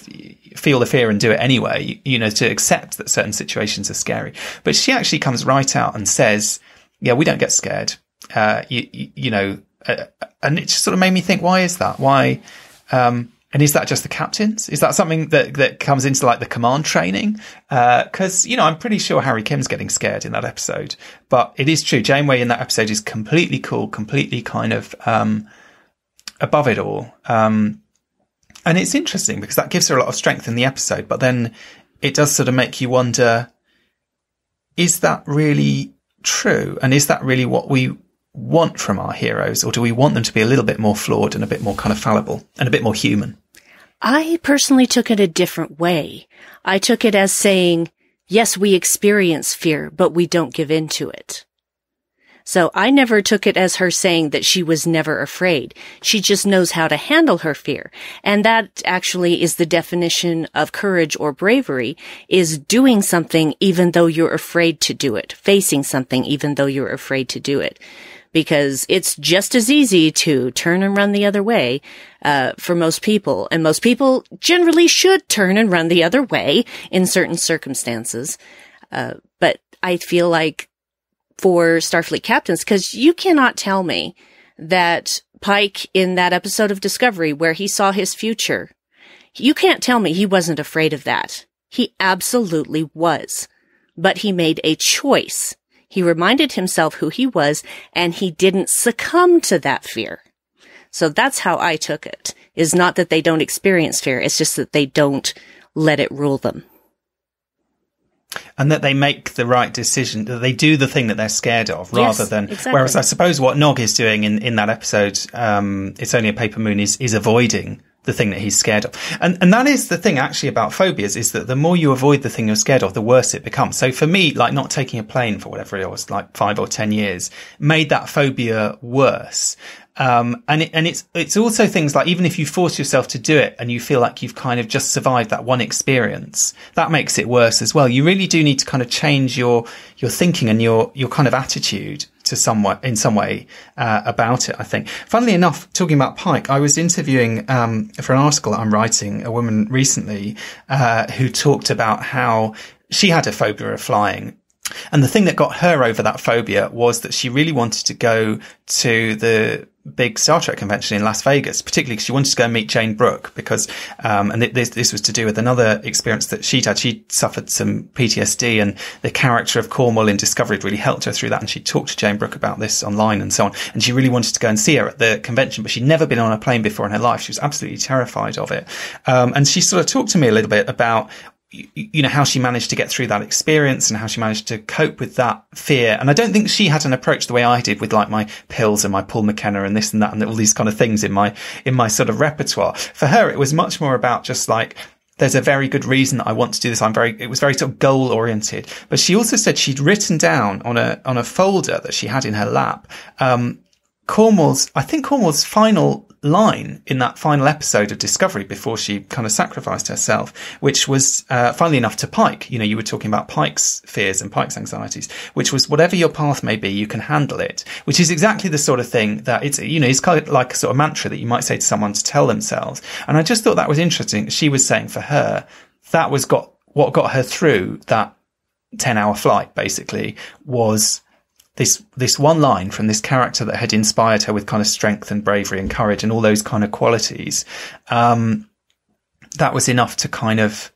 feel the fear and do it anyway, you know, to accept that certain situations are scary. But she actually comes right out and says, yeah, we don't get scared. Uh, you, you, you know, uh, and it just sort of made me think, why is that? Why, um, and is that just the captains? Is that something that, that comes into like the command training? Uh, cause, you know, I'm pretty sure Harry Kim's getting scared in that episode, but it is true. Janeway in that episode is completely cool, completely kind of, um, above it all. Um, and it's interesting because that gives her a lot of strength in the episode, but then it does sort of make you wonder, is that really true? And is that really what we want from our heroes, or do we want them to be a little bit more flawed and a bit more kind of fallible and a bit more human? I personally took it a different way. I took it as saying, yes, we experience fear, but we don't give in to it. So I never took it as her saying that she was never afraid. She just knows how to handle her fear. And that actually is the definition of courage or bravery, is doing something even though you're afraid to do it, facing something even though you're afraid to do it. Because it's just as easy to turn and run the other way, uh, for most people. And most people generally should turn and run the other way in certain circumstances. Uh, but I feel like for Starfleet captains, because you cannot tell me that Pike in that episode of Discovery where he saw his future, you can't tell me he wasn't afraid of that. He absolutely was. But he made a choice. He reminded himself who he was, and he didn't succumb to that fear. So that's how I took it, is not that they don't experience fear. It's just that they don't let it rule them. And that they make the right decision, that they do the thing that they're scared of, rather yes, than, exactly. Whereas I suppose what Nog is doing in, in that episode, um, It's Only a Paper Moon, is, is avoiding the thing that he's scared of. And and that is the thing actually about phobias, is that the more you avoid the thing you're scared of, the worse it becomes. So for me, like not taking a plane for whatever it was, like five or ten years, made that phobia worse. Um, and it, and it's, it's also things like, even if you force yourself to do it and you feel like you've kind of just survived that one experience, that makes it worse as well. You really do need to kind of change your, your thinking and your, your kind of attitude to somewhat, in some way, uh, about it, I think. Funnily enough, talking about Pike, I was interviewing, um, for an article that I'm writing, a woman recently, uh, who talked about how she had a phobia of flying. And the thing that got her over that phobia was that she really wanted to go to the big Star Trek convention in Las Vegas, particularly because she wanted to go and meet Jane Brooke, because, um, and th this, this was to do with another experience that she'd had. She'd suffered some P T S D, and the character of Cornwall in Discovery really helped her through that. And she talked to Jane Brooke about this online and so on. And she really wanted to go and see her at the convention, but she'd never been on a plane before in her life. She was absolutely terrified of it. Um, and she sort of talked to me a little bit about, you know, how she managed to get through that experience and how she managed to cope with that fear. And I don't think she had an approach the way I did with like my pills and my Paul McKenna and this and that and all these kind of things in my, in my sort of repertoire. For her, it was much more about just like, there's a very good reason that I want to do this. I'm very, it was very sort of goal oriented. But she also said she'd written down on a, on a folder that she had in her lap, um, Cornwall's, I think Cornwall's final line in that final episode of Discovery before she kind of sacrificed herself, which was, uh, funnily enough, to Pike. You know, you were talking about Pike's fears and Pike's anxieties, which was, whatever your path may be, you can handle it, which is exactly the sort of thing that it's, you know, it's kind of like a sort of mantra that you might say to someone to tell themselves. And I just thought that was interesting. She was saying for her, that was got, what got her through that ten hour flight basically was This, this one line from this character that had inspired her with kind of strength and bravery and courage and all those kind of qualities. Um, that was enough to kind of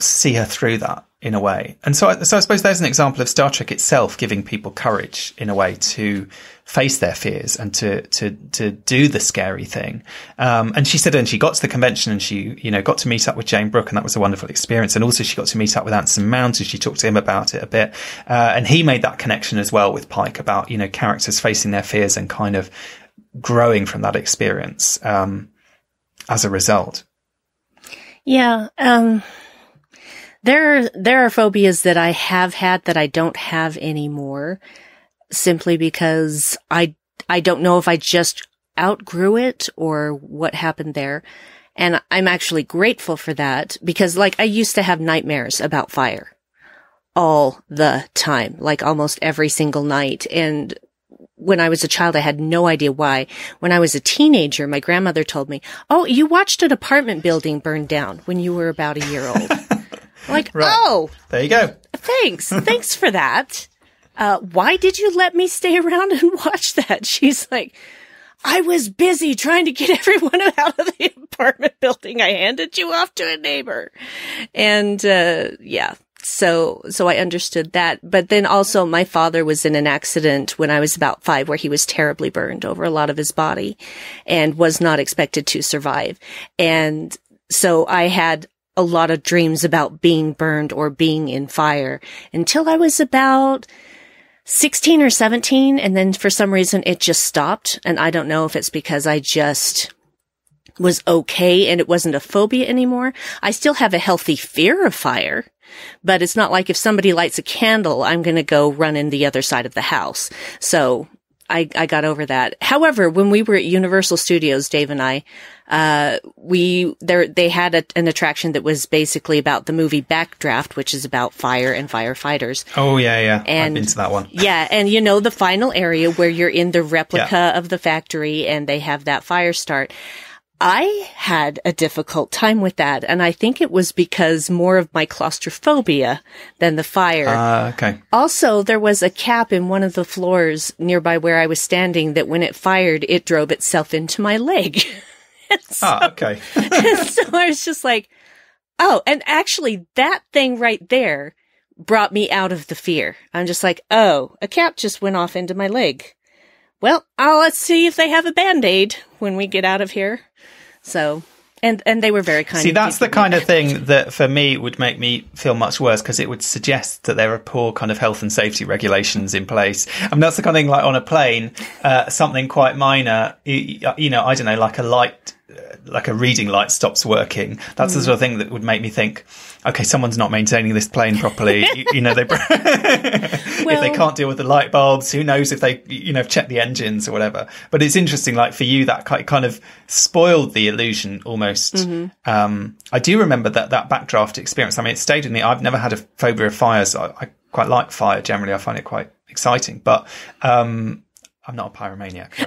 see her through that. in a way. And so I, so I suppose there's an example of Star Trek itself giving people courage in a way to face their fears and to, to, to do the scary thing. Um, and she said, and she got to the convention and she, you know, got to meet up with Jane Brooke, and that was a wonderful experience. And also she got to meet up with Anson Mount, and she talked to him about it a bit. Uh, and he made that connection as well with Pike about, you know, characters facing their fears and kind of growing from that experience, um, as a result. Yeah. Um, there, there are phobias that I have had that I don't have anymore, simply because I, I don't know if I just outgrew it or what happened there. And I'm actually grateful for that, because like I used to have nightmares about fire all the time, like almost every single night. And when I was a child, I had no idea why. When I was a teenager, my grandmother told me, "Oh, you watched an apartment building burn down when you were about a year old." Like, right. Oh, there you go. Thanks. Thanks for that. Uh, why did you let me stay around and watch that? She's like, I was busy trying to get everyone out of the apartment building. I handed you off to a neighbor. And, uh, yeah. So, so I understood that. But then also my father was in an accident when I was about five, where he was terribly burned over a lot of his body and was not expected to survive. And so I had a lot of dreams about being burned or being in fire until I was about sixteen or seventeen. And then for some reason it just stopped. And I don't know if it's because I just was okay and it wasn't a phobia anymore. I still have a healthy fear of fire. But it's not like if somebody lights a candle, I'm going to go run in the other side of the house. So I, I got over that. However, when we were at Universal Studios, Dave and I, uh, we, there, they had a, an attraction that was basically about the movie Backdraft, which is about fire and firefighters. Oh, yeah, yeah. And, I've been to that one. Yeah. And you know, the final area where you're in the replica yeah. of the factory and they have that fire start. I had a difficult time with that, and I think it was because more of my claustrophobia than the fire. Uh, okay. Also, there was a cap in one of the floors nearby where I was standing that when it fired, it drove itself into my leg. so, ah, okay. so I was just like, oh, and actually that thing right there brought me out of the fear. I'm just like, oh, a cap just went off into my leg. Well, I'll, let's see if they have a Band-Aid when we get out of here. So, and, and they were very kind. See, that's the kind of thing that for me would make me feel much worse, because it would suggest that there are poor kind of health and safety regulations in place. I mean, that's the kind of thing like on a plane, uh, something quite minor, you, you know, I don't know, like a light, like a reading light stops working. That's mm. the sort of thing that would make me think, okay, someone's not maintaining this plane properly. you, you know, they well, if they can't deal with the light bulbs, who knows if they, you know, check the engines or whatever. But it's interesting, like for you, that kind of spoiled the illusion almost. Mm-hmm. Um, I do remember that that Backdraft experience. I mean, it stayed in me. I've never had a phobia of fires. I, I quite like fire generally. I find it quite exciting, but um, I'm not a pyromaniac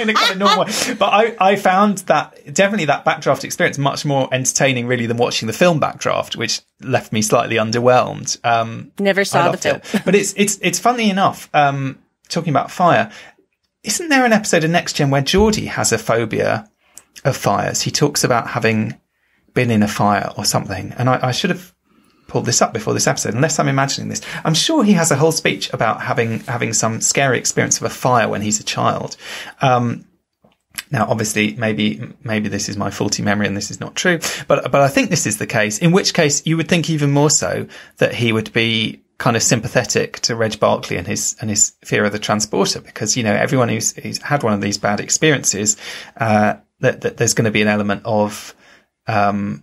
in a kind of normal way. But I, I found that definitely that Backdraft experience much more entertaining really than watching the film Backdraft, which left me slightly underwhelmed. Um, Never saw the film. It. But it's, it's, it's funny enough, um, talking about fire, isn't there an episode of Next Gen where Geordi has a phobia of fires? He talks about having been in a fire or something. And I, I should have pulled this up before this episode, unless I'm imagining this. I'm sure he has a whole speech about having having some scary experience of a fire when he's a child. Um, now, obviously, maybe maybe this is my faulty memory and this is not true, but but I think this is the case, in which case you would think even more so that he would be kind of sympathetic to Reg Barclay and his and his fear of the transporter, because, you know, everyone who's, who's had one of these bad experiences, uh, that, that there's going to be an element of... Um,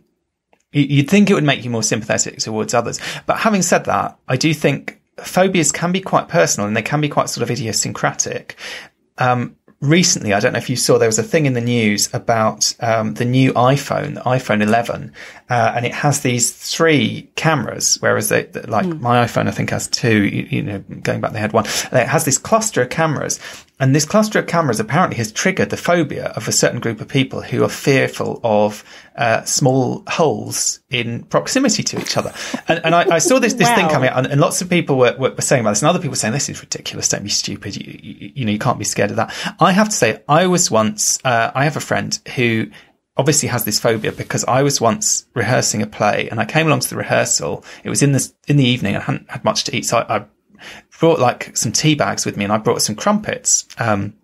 You'd think it would make you more sympathetic towards others. But having said that, I do think phobias can be quite personal and they can be quite sort of idiosyncratic. Um, recently, I don't know if you saw, there was a thing in the news about um, the new iPhone, the iPhone eleven, uh, and it has these three cameras, whereas they, like mm. my iPhone, I think has two, you, you know, going back, they had one. And it has this cluster of cameras. And this cluster of cameras apparently has triggered the phobia of a certain group of people who are fearful of uh, small holes in proximity to each other. And, and I, I saw this this wow. thing coming out, and, and lots of people were, were saying about this, and other people were saying, this is ridiculous, don't be stupid, you, you, you know, you can't be scared of that. I have to say, I was once, uh, I have a friend who obviously has this phobia, because I was once rehearsing a play and I came along to the rehearsal. It was in the, in the evening. I hadn't had much to eat. So I, I brought like some tea bags with me, and I brought some crumpets. Um,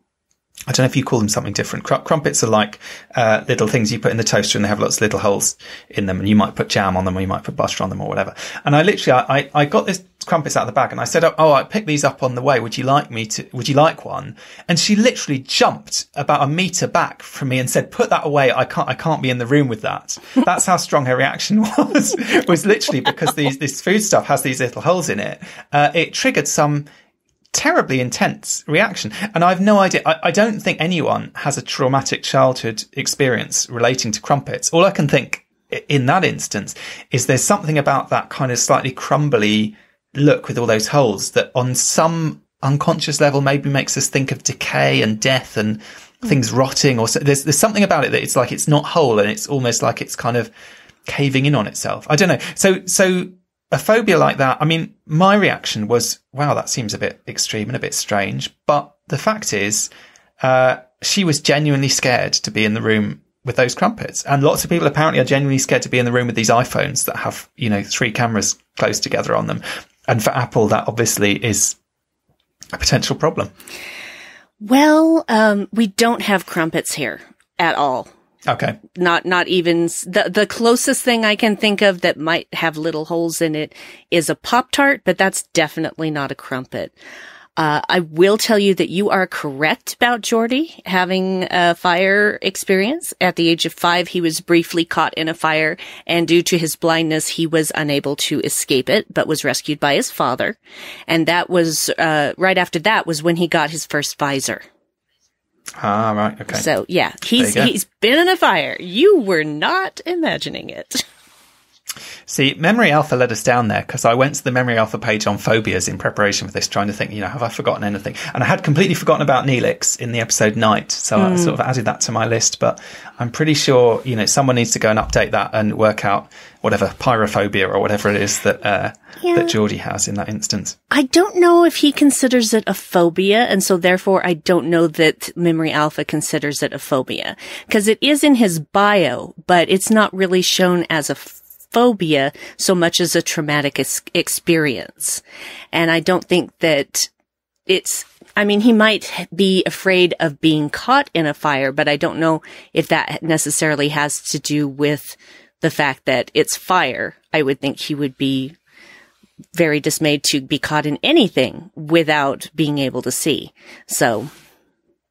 I don't know if you call them something different. Cr- crumpets are like uh, little things you put in the toaster, and they have lots of little holes in them, and you might put jam on them, or you might put butter on them, or whatever. And I literally, I, I got this crumpets out of the bag, and I said, oh, I picked these up on the way. Would you like me to, would you like one? And she literally jumped about a meter back from me and said, put that away. I can't, I can't be in the room with that. That's how strong her reaction was, was literally because these, this food stuff has these little holes in it. Uh, it triggered some terribly intense reaction, and I've no idea. I, I don't think anyone has a traumatic childhood experience relating to crumpets. All I can think in that instance is there's something about that kind of slightly crumbly look with all those holes that on some unconscious level maybe makes us think of decay and death and things rotting, or so. There's, there's something about it that it's like it's not whole, and it's almost like it's kind of caving in on itself. I don't know. So, so a phobia like that, I mean, my reaction was, wow, that seems a bit extreme and a bit strange. But the fact is, uh, she was genuinely scared to be in the room with those crumpets. And lots of people apparently are genuinely scared to be in the room with these iPhones that have, you know, three cameras close together on them. And for Apple, that obviously is a potential problem. Well, um, we don't have crumpets here at all. Okay. Not, not even the, the closest thing I can think of that might have little holes in it is a Pop-Tart, but that's definitely not a crumpet. Uh, I will tell you that you are correct about Geordi having a fire experience. At the age of five, he was briefly caught in a fire, and due to his blindness, he was unable to escape it, but was rescued by his father. And that was, uh, right after that was when he got his first visor. Ah, right. Okay. So, yeah, he's he's been in a fire. You were not imagining it. See, Memory Alpha led us down there, because I went to the Memory Alpha page on phobias in preparation for this, trying to think, you know, have I forgotten anything? And I had completely forgotten about Neelix in the episode Night. So mm. I sort of added that to my list. But I'm pretty sure, you know, someone needs to go and update that and work out whatever pyrophobia or whatever it is that uh, yeah. that Geordi has in that instance. I don't know if he considers it a phobia. And so therefore, I don't know that Memory Alpha considers it a phobia, because it is in his bio, but it's not really shown as a phobia so much as a traumatic ex- experience. And I don't think that it's, I mean, he might be afraid of being caught in a fire, but I don't know if that necessarily has to do with the fact that it's fire. I would think he would be very dismayed to be caught in anything without being able to see. So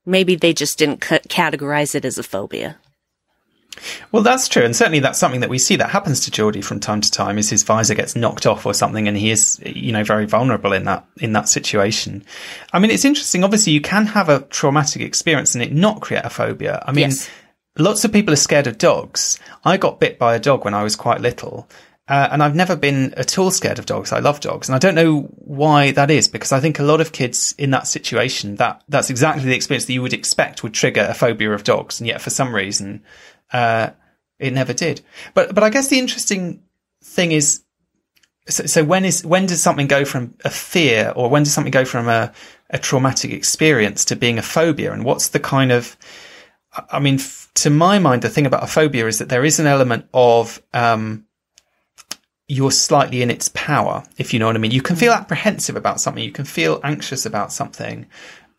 maybe they just didn't c- categorize it as a phobia. Well, that's true. And certainly that's something that we see that happens to Geordi from time to time, is his visor gets knocked off or something, and he is, you know, very vulnerable in that, in that situation. I mean, it's interesting. Obviously, you can have a traumatic experience and it not create a phobia. I mean, yes. Lots of people are scared of dogs. I got bit by a dog when I was quite little. Uh, and I've never been at all scared of dogs. I love dogs. And I don't know why that is, because I think a lot of kids in that situation, that that's exactly the experience that you would expect would trigger a phobia of dogs. And yet, for some reason, uh, it never did. But, but I guess the interesting thing is, so, so when is, when does something go from a fear, or when does something go from a, a traumatic experience to being a phobia? And what's the kind of, I mean, f- to my mind, the thing about a phobia is that there is an element of, um, you're slightly in its power, if you know what I mean. You can feel apprehensive about something. You can feel anxious about something.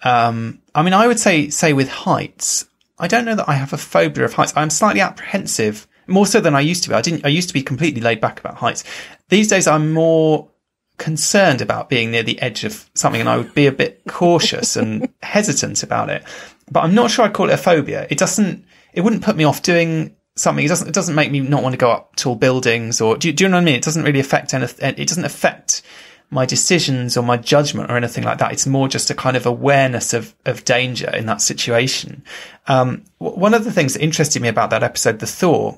Um, I mean, I would say, say with heights, I don't know that I have a phobia of heights. I'm slightly apprehensive, more so than I used to be. I didn't, I used to be completely laid back about heights. These days, I'm more concerned about being near the edge of something, and I would be a bit cautious and hesitant about it. But I'm not sure I'd call it a phobia. It doesn't, it wouldn't put me off doing something. It doesn't, it doesn't make me not want to go up tall buildings, or do, do you know what I mean? It doesn't really affect anything. It doesn't affect my decisions or my judgment or anything like that. It's more just a kind of awareness of, of danger in that situation. Um, w- one of the things that interested me about that episode, The Thaw,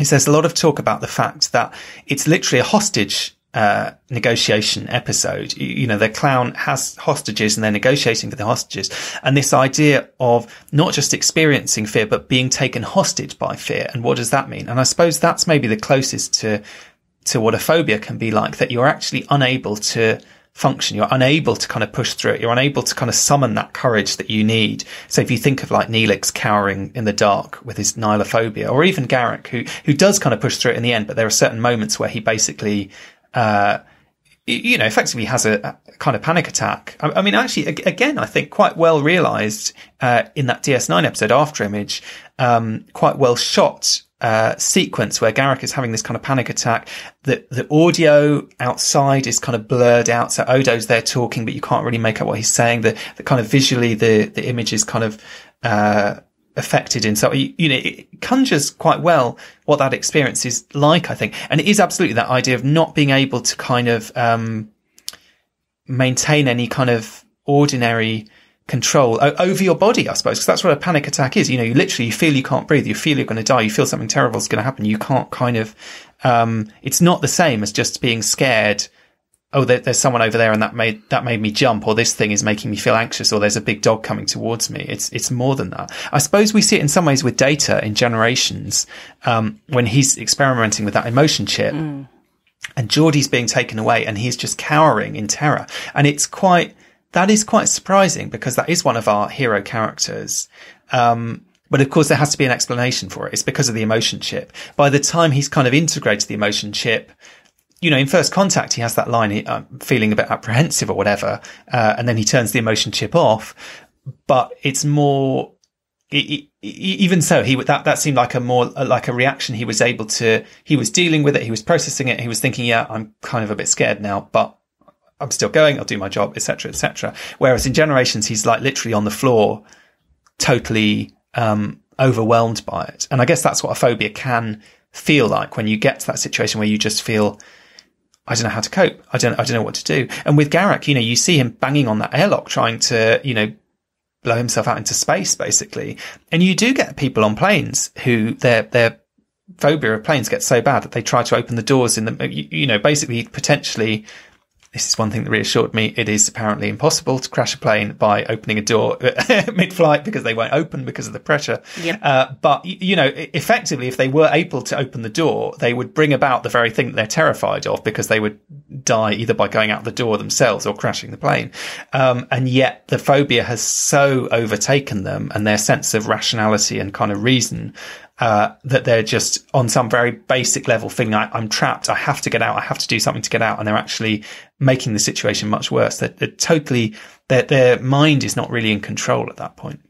is there's a lot of talk about the fact that it's literally a hostage, uh, negotiation episode. You, you know, the clown has hostages and they're negotiating for the hostages. And this idea of not just experiencing fear, but being taken hostage by fear. And what does that mean? And I suppose that's maybe the closest to, to what a phobia can be like, that you're actually unable to function. You're unable to kind of push through it. You're unable to kind of summon that courage that you need. So if you think of like Neelix cowering in the dark with his Nihilophobia, or even Garak, who, who does kind of push through it in the end, but there are certain moments where he basically, uh, you know, effectively has a, a kind of panic attack. I, I mean, actually, again, I think quite well realized, uh, in that D S nine episode After Image, um, quite well shot, uh, sequence where Garak is having this kind of panic attack. The, the audio outside is kind of blurred out. So Odo's there talking, but you can't really make out what he's saying. The, the kind of visually, the, the image is kind of, uh, affected in. So, you, you know, it conjures quite well what that experience is like, I think. And it is absolutely that idea of not being able to kind of, um, maintain any kind of ordinary control over your body, I suppose, because that's what a panic attack is. You know, you literally, you feel you can't breathe, you feel you're going to die, you feel something terrible is going to happen. You can't kind of, um, it's not the same as just being scared. Oh, there, there's someone over there and that made, that made me jump, or this thing is making me feel anxious, or there's a big dog coming towards me. It's, it's more than that. I suppose we see it in some ways with Data in Generations, um, when he's experimenting with that emotion chip mm. and Geordi's being taken away and he's just cowering in terror. And it's quite, that is quite surprising because that is one of our hero characters. Um, But of course, there has to be an explanation for it. It's because of the emotion chip. By the time he's kind of integrated the emotion chip, you know, in First Contact, he has that line, uh, feeling a bit apprehensive or whatever. Uh, and then he turns the emotion chip off. But it's more, it, it, even so, he that, that seemed like a more, like a reaction. He was able to, he was dealing with it. He was processing it. He was thinking, yeah, I'm kind of a bit scared now, but I'm still going. I'll do my job, et cetera, et cetera. Whereas in Generations, he's like literally on the floor, totally um overwhelmed by it. And I guess that's what a phobia can feel like, when you get to that situation where you just feel, I don't know how to cope. I don't I don't know what to do. And with Garak, you know, you see him banging on that airlock trying to, you know, blow himself out into space, basically. And you do get people on planes who their their phobia of planes gets so bad that they try to open the doors in the, you, you know, basically potentially. This is one thing that reassured me. It is apparently impossible to crash a plane by opening a door mid-flight because they won't open because of the pressure. Yep. Uh, but, you know, effectively, if they were able to open the door, they would bring about the very thing that they're terrified of, because they would die either by going out the door themselves or crashing the plane. Um, and yet the phobia has so overtaken them and their sense of rationality and kind of reason, Uh, that they're just on some very basic level feeling like, I'm trapped. I have to get out. I have to do something to get out. And they're actually making the situation much worse. They're, they're totally, they're, their mind is not really in control at that point.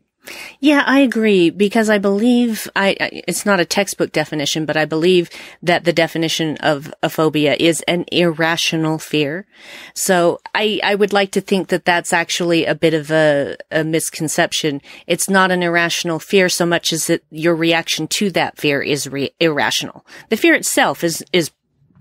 Yeah, I agree, because I believe I, I, it's not a textbook definition, but I believe that the definition of a phobia is an irrational fear. So I, I would like to think that that's actually a bit of a, a misconception. It's not an irrational fear so much as that your reaction to that fear is re- irrational. The fear itself is, is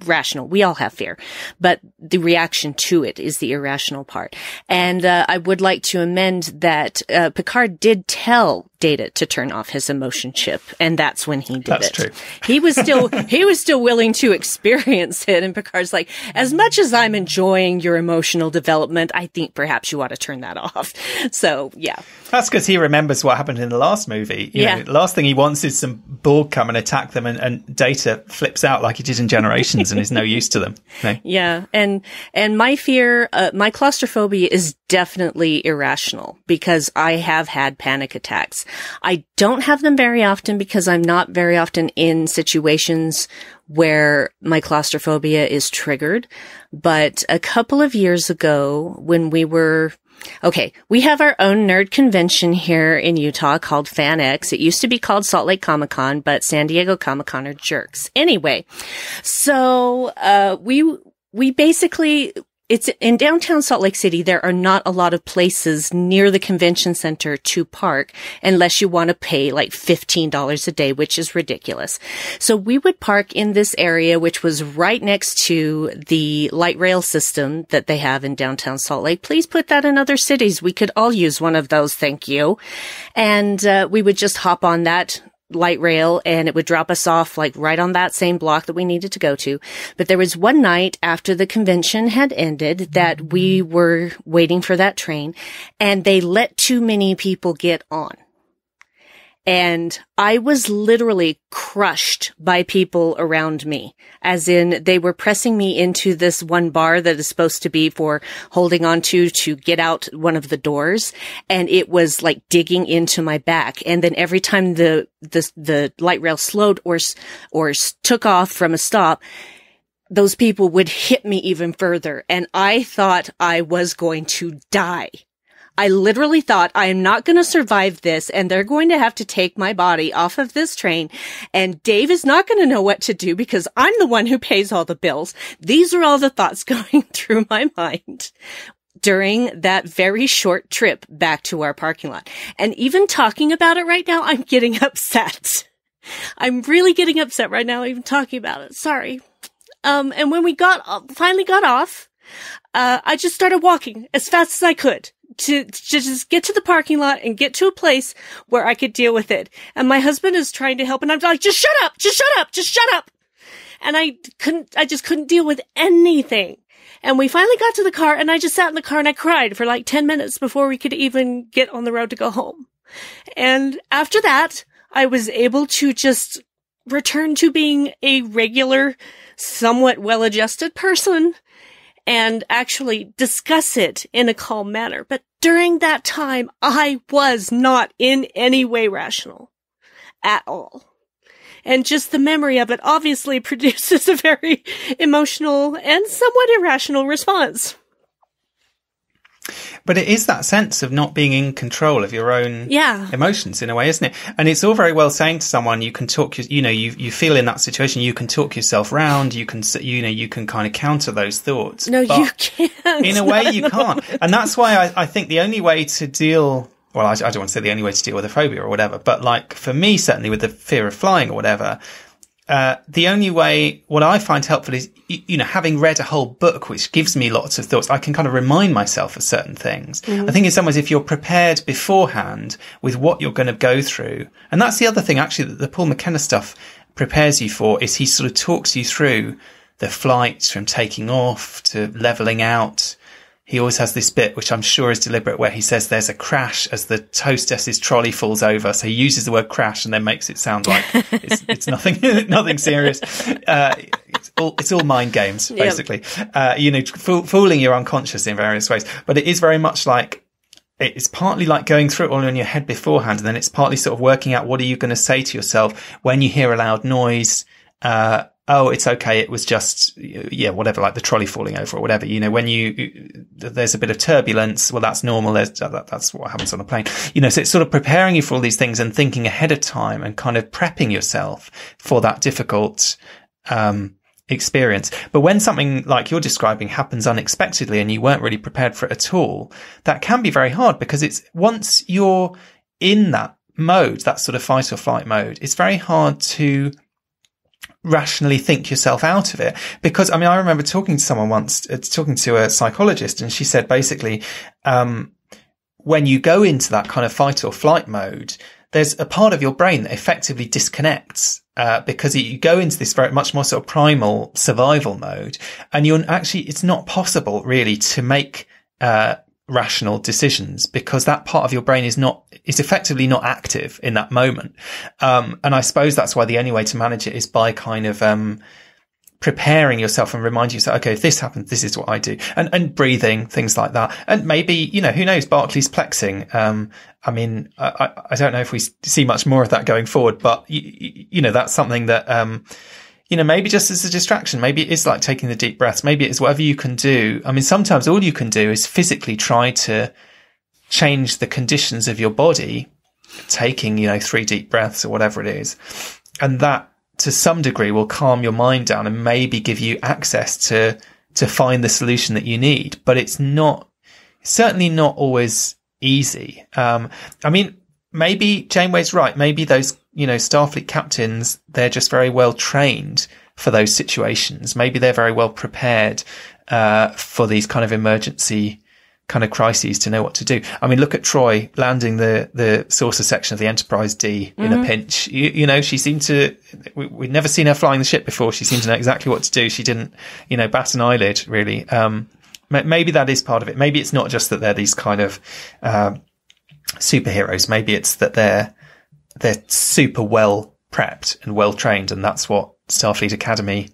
rational. We all have fear, but the reaction to it is the irrational part. And uh, I would like to amend that uh, Picard did tell Data to turn off his emotion chip, and that's when he did that's it. True. He was still he was still willing to experience it, and Picard's like, as much as I'm enjoying your emotional development, I think perhaps you ought to turn that off. So yeah, that's because he remembers what happened in the last movie. You yeah, know, the last thing he wants is some Borg come and attack them, and, and Data flips out like he did in Generations and is no use to them. No. Yeah, and and my fear, uh, my claustrophobia is definitely irrational, because I have had panic attacks. I don't have them very often because I'm not very often in situations where my claustrophobia is triggered. But a couple of years ago, when we were, okay, we have our own nerd convention here in Utah called FanX. It used to be called Salt Lake Comic Con, but San Diego Comic Con are jerks. Anyway, so, uh, we, we basically, it's in downtown Salt Lake City. There are not a lot of places near the convention center to park unless you want to pay like fifteen dollars a day, which is ridiculous. So we would park in this area, which was right next to the light rail system that they have in downtown Salt Lake. Please put that in other cities. We could all use one of those. Thank you. And uh, we would just hop on that light rail, and it would drop us off like right on that same block that we needed to go to. But there was one night after the convention had ended that we were waiting for that train, and they let too many people get on. And I was literally crushed by people around me, as in they were pressing me into this one bar that is supposed to be for holding on to, to get out one of the doors. And it was like digging into my back. And then every time the, the, the light rail slowed or, or took off from a stop, those people would hit me even further. And I thought I was going to die. I literally thought, I am not going to survive this, and they're going to have to take my body off of this train, and Dave is not going to know what to do because I'm the one who pays all the bills. These are all the thoughts going through my mind during that very short trip back to our parking lot. And even talking about it right now, I'm getting upset. I'm really getting upset right now, even talking about it. Sorry. Um, and when we got, finally got off, uh, I just started walking as fast as I could. To, to just get to the parking lot and get to a place where I could deal with it. And my husband is trying to help, and I'm like, just shut up, just shut up, just shut up. And I couldn't, I just couldn't deal with anything. And we finally got to the car, and I just sat in the car and I cried for like ten minutes before we could even get on the road to go home. And after that, I was able to just return to being a regular, somewhat well-adjusted person and actually discuss it in a calm manner. But during that time, I was not in any way rational at all. And just the memory of it obviously produces a very emotional and somewhat irrational response. But it is that sense of not being in control of your own yeah. emotions in a way, isn't it? And it's all very well saying to someone, you can talk, you know, you, you feel in that situation, you can talk yourself round, you can, you know, you can kind of counter those thoughts. No, but you can't. In a way, you can't. And that's why I, I think the only way to deal, well, I, I don't want to say the only way to deal with a phobia or whatever, but like for me, certainly with the fear of flying or whatever, Uh, the only way, what I find helpful is, you, you know, having read a whole book, which gives me lots of thoughts, I can kind of remind myself of certain things. Mm-hmm. I think in some ways, if you're prepared beforehand with what you're going to go through, and that's the other thing, actually, that the Paul McKenna stuff prepares you for, is he sort of talks you through the flights from taking off to leveling out. He always has this bit, which I'm sure is deliberate, where he says there's a crash as the hostess's trolley falls over. So he uses the word crash and then makes it sound like it's, it's nothing, nothing serious. Uh, it's, all, it's all mind games, basically, yep. uh, you know, fool, fooling your unconscious in various ways. But it is very much like, it's partly like going through it all in your head beforehand. And then it's partly sort of working out, what are you going to say to yourself when you hear a loud noise? Uh, Oh, it's okay. It was just, yeah, whatever, like the trolley falling over or whatever. You know, when you, there's a bit of turbulence. Well, that's normal. There's, that, that's what happens on a plane. You know, so it's sort of preparing you for all these things and thinking ahead of time and kind of prepping yourself for that difficult, um, experience. But when something like you're describing happens unexpectedly and you weren't really prepared for it at all, that can be very hard, because it's once you're in that mode, that sort of fight or flight mode, it's very hard to rationally think yourself out of it. Because I mean, I remember talking to someone once, uh, talking to a psychologist, and she said basically, um, when you go into that kind of fight or flight mode, there's a part of your brain that effectively disconnects, uh, because you go into this very much more sort of primal survival mode, and you're actually, it's not possible really to make, uh, rational decisions, because that part of your brain is not, is effectively not active in that moment. Um, and I suppose that's why the only way to manage it is by kind of, um, preparing yourself and reminding yourself, okay, if this happens, this is what I do. And, and breathing, things like that. And maybe, you know, who knows, Barclay's plexing. Um, I mean, I, I don't know if we see much more of that going forward, but you, you know, that's something that, um, you know, maybe just as a distraction, maybe it is like taking the deep breaths, maybe it is whatever you can do. I mean, sometimes all you can do is physically try to change the conditions of your body, taking, you know, three deep breaths or whatever it is. And that to some degree will calm your mind down and maybe give you access to, to find the solution that you need. But it's not, certainly not always easy. Um, I mean, maybe Janeway's right. Maybe those, you know, Starfleet captains, they're just very well trained for those situations. Maybe they're very well prepared, uh, for these kind of emergency kind of crises, to know what to do. I mean, look at Troi landing the, the saucer section of the Enterprise D in mm-hmm. a pinch. You, you know, she seemed to, we, we'd never seen her flying the ship before. She seemed to know exactly what to do. She didn't, you know, bat an eyelid really. Um, maybe that is part of it. Maybe it's not just that they're these kind of, um, superheroes. Maybe it's that they're, they're super well prepped and well trained, and that's what Starfleet Academy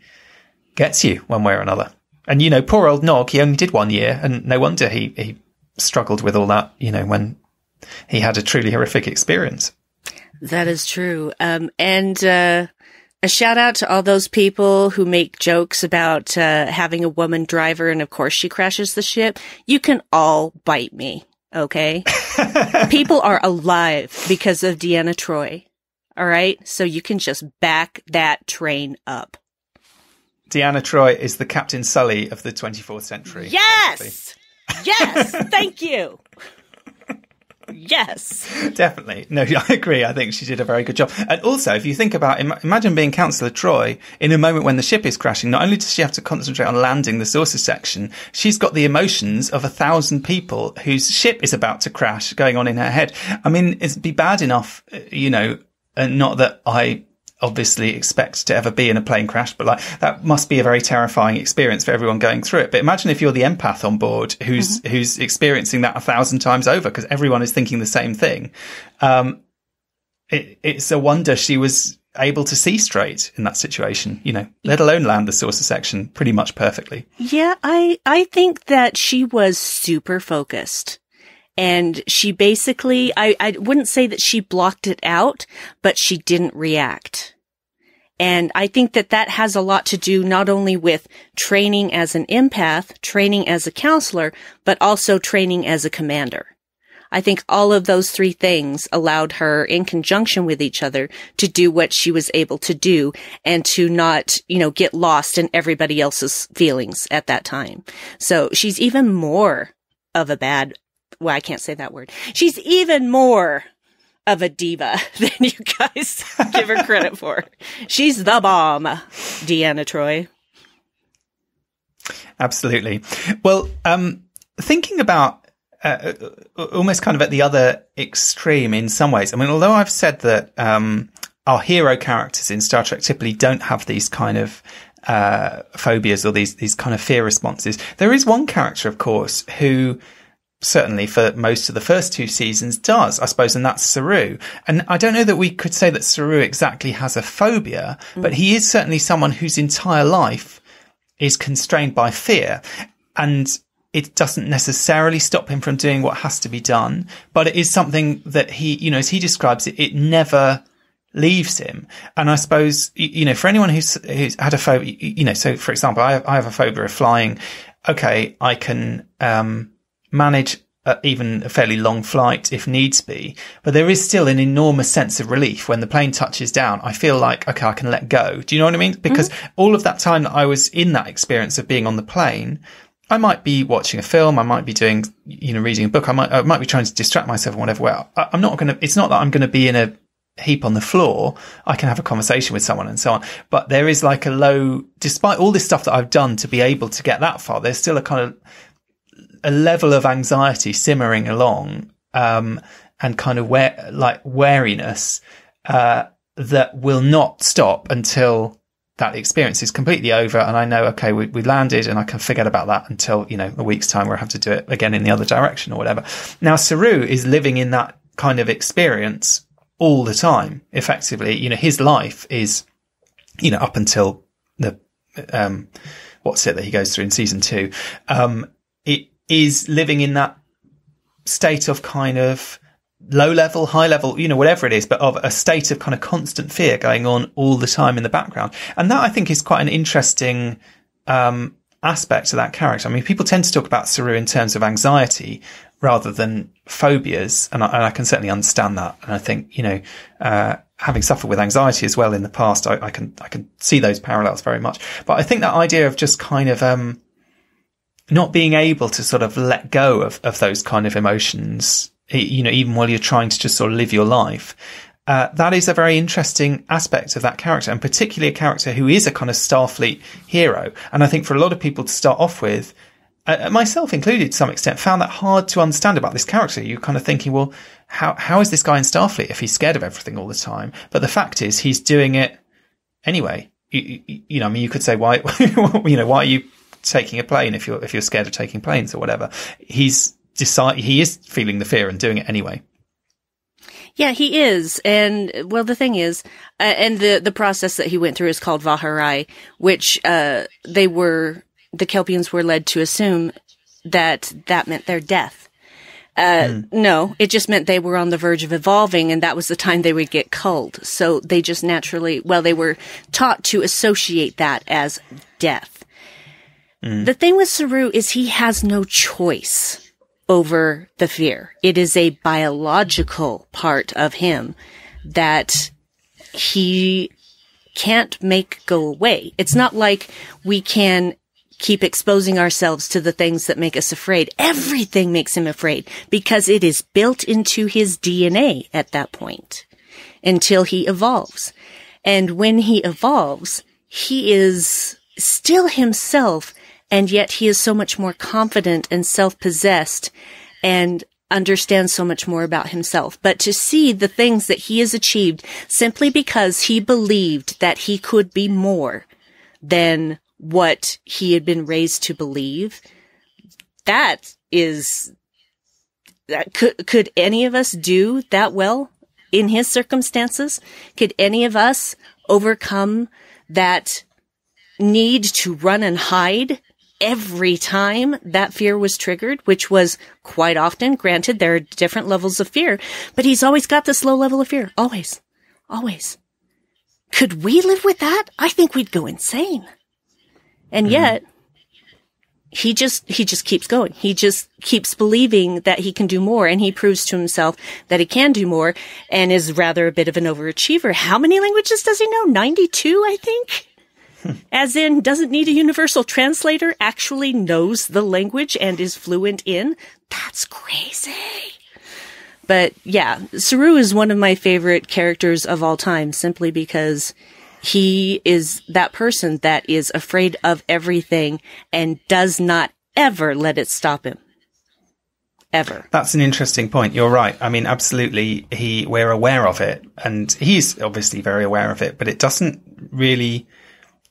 gets you one way or another. And, you know, poor old Nog, he only did one year, and no wonder he, he struggled with all that, you know, when he had a truly horrific experience. That is true. Um, and uh, a shout out to all those people who make jokes about uh, having a woman driver and, of course, she crashes the ship. You can all bite me, okay? People are alive because of Deanna Troi, all right? So you can just back that train up. Deanna Troi is the Captain Sully of the twenty-fourth century. Yes! Basically. Yes! Thank you! Yes! Definitely. No, I agree. I think she did a very good job. And also, if you think about, im- imagine being Councillor Troi in a moment when the ship is crashing. Not only does she have to concentrate on landing the saucer section, she's got the emotions of a thousand people whose ship is about to crash going on in her head. I mean, it'd be bad enough, you know, and not that I... obviously expect to ever be in a plane crash, but like that must be a very terrifying experience for everyone going through it. But imagine if you're the empath on board who's mm-hmm. who's experiencing that a thousand times over because everyone is thinking the same thing. Um it, it's a wonder she was able to see straight in that situation, you know, let alone land the saucer section pretty much perfectly. Yeah, I I think that she was super focused. And she basically, I, I wouldn't say that she blocked it out, but she didn't react. And I think that that has a lot to do not only with training as an empath, training as a counselor, but also training as a commander. I think all of those three things allowed her, in conjunction with each other, to do what she was able to do and to not, you know, get lost in everybody else's feelings at that time. So she's even more of a bad Well, I can't say that word. She's even more of a diva than you guys give her credit for. She's the bomb, Deanna Troi. Absolutely. Well, um, thinking about uh, almost kind of at the other extreme in some ways. I mean, although I've said that um, our hero characters in Star Trek typically don't have these kind of uh, phobias or these these kind of fear responses, there is one character, of course, who... certainly for most of the first two seasons does, I suppose, and that's Saru. And I don't know that we could say that Saru exactly has a phobia, mm. but he is certainly someone whose entire life is constrained by fear. And it doesn't necessarily stop him from doing what has to be done, but it is something that he, you know, as he describes it, it never leaves him. And I suppose, you know, for anyone who's, who's had a phobia, you know, so for example, I have, I have a phobia of flying. Okay, I can, um, manage uh, even a fairly long flight if needs be, but there is still an enormous sense of relief when the plane touches down. I feel like, okay, I can let go. Do you know what I mean? Because mm-hmm. all of that time that I was in that experience of being on the plane, I might be watching a film, I might be doing, you know, reading a book, I might, I might be trying to distract myself in whatever way. I, I'm not going to, it's not that I'm going to be in a heap on the floor. I can have a conversation with someone and so on, but there is like a low, despite all this stuff that I've done to be able to get that far, there's still a kind of, a level of anxiety simmering along, um, and kind of where, like wariness, uh, that will not stop until that experience is completely over. And I know, okay, we, we landed and I can forget about that until, you know, a week's time where I have to do it again in the other direction or whatever. Now, Saru is living in that kind of experience all the time. Effectively, you know, his life is, you know, up until the, um, what's it that he goes through in season two. Um, it, is living in that state of kind of low level, high level, you know, whatever it is, but of a state of kind of constant fear going on all the time in the background. And that I think is quite an interesting um, aspect to that character. I mean, people tend to talk about Saru in terms of anxiety rather than phobias. And I, and I can certainly understand that. And I think, you know, uh, having suffered with anxiety as well in the past, I, I can, I can see those parallels very much. But I think that idea of just kind of, um, not being able to sort of let go of, of those kind of emotions, you know, even while you're trying to just sort of live your life. Uh, that is a very interesting aspect of that character, and particularly a character who is a kind of Starfleet hero. And I think for a lot of people to start off with, uh, myself included to some extent, found that hard to understand about this character. You're kind of thinking, well, how how is this guy in Starfleet if he's scared of everything all the time? But the fact is he's doing it anyway. You, you, you know, I mean, you could say, why, you know, why are you taking a plane if you're if you're scared of taking planes or whatever? He's decide he is feeling the fear and doing it anyway. Yeah, he is. And, well, the thing is, uh, and the, the process that he went through is called Vaharai, which uh, they were, the Kelpians were led to assume that that meant their death. Uh, mm. No, it just meant they were on the verge of evolving, and that was the time they would get culled. So they just naturally, well, they were taught to associate that as death. Mm. The thing with Saru is he has no choice over the fear. It is a biological part of him that he can't make go away. It's not like we can keep exposing ourselves to the things that make us afraid. Everything makes him afraid because it is built into his D N A at that point until he evolves. And when he evolves, he is still himself, and yet he is so much more confident and self-possessed and understands so much more about himself. But to see the things that he has achieved simply because he believed that he could be more than what he had been raised to believe, that is, that could, could any of us do that well in his circumstances? Could any of us overcome that need to run and hide every time that fear was triggered, which was quite often? Granted, there are different levels of fear, but he's always got this low level of fear. Always, always. Could we live with that? I think we'd go insane. And yet, he just, he just keeps going. He just keeps believing that he can do more, and he proves to himself that he can do more and is rather a bit of an overachiever. How many languages does he know? ninety-two, I think? As in, doesn't need a universal translator, actually knows the language and is fluent in? That's crazy. But yeah, Saru is one of my favorite characters of all time, simply because he is that person that is afraid of everything and does not ever let it stop him. Ever. That's an interesting point. You're right. I mean, absolutely, he we're aware of it, and he's obviously very aware of it, but it doesn't really,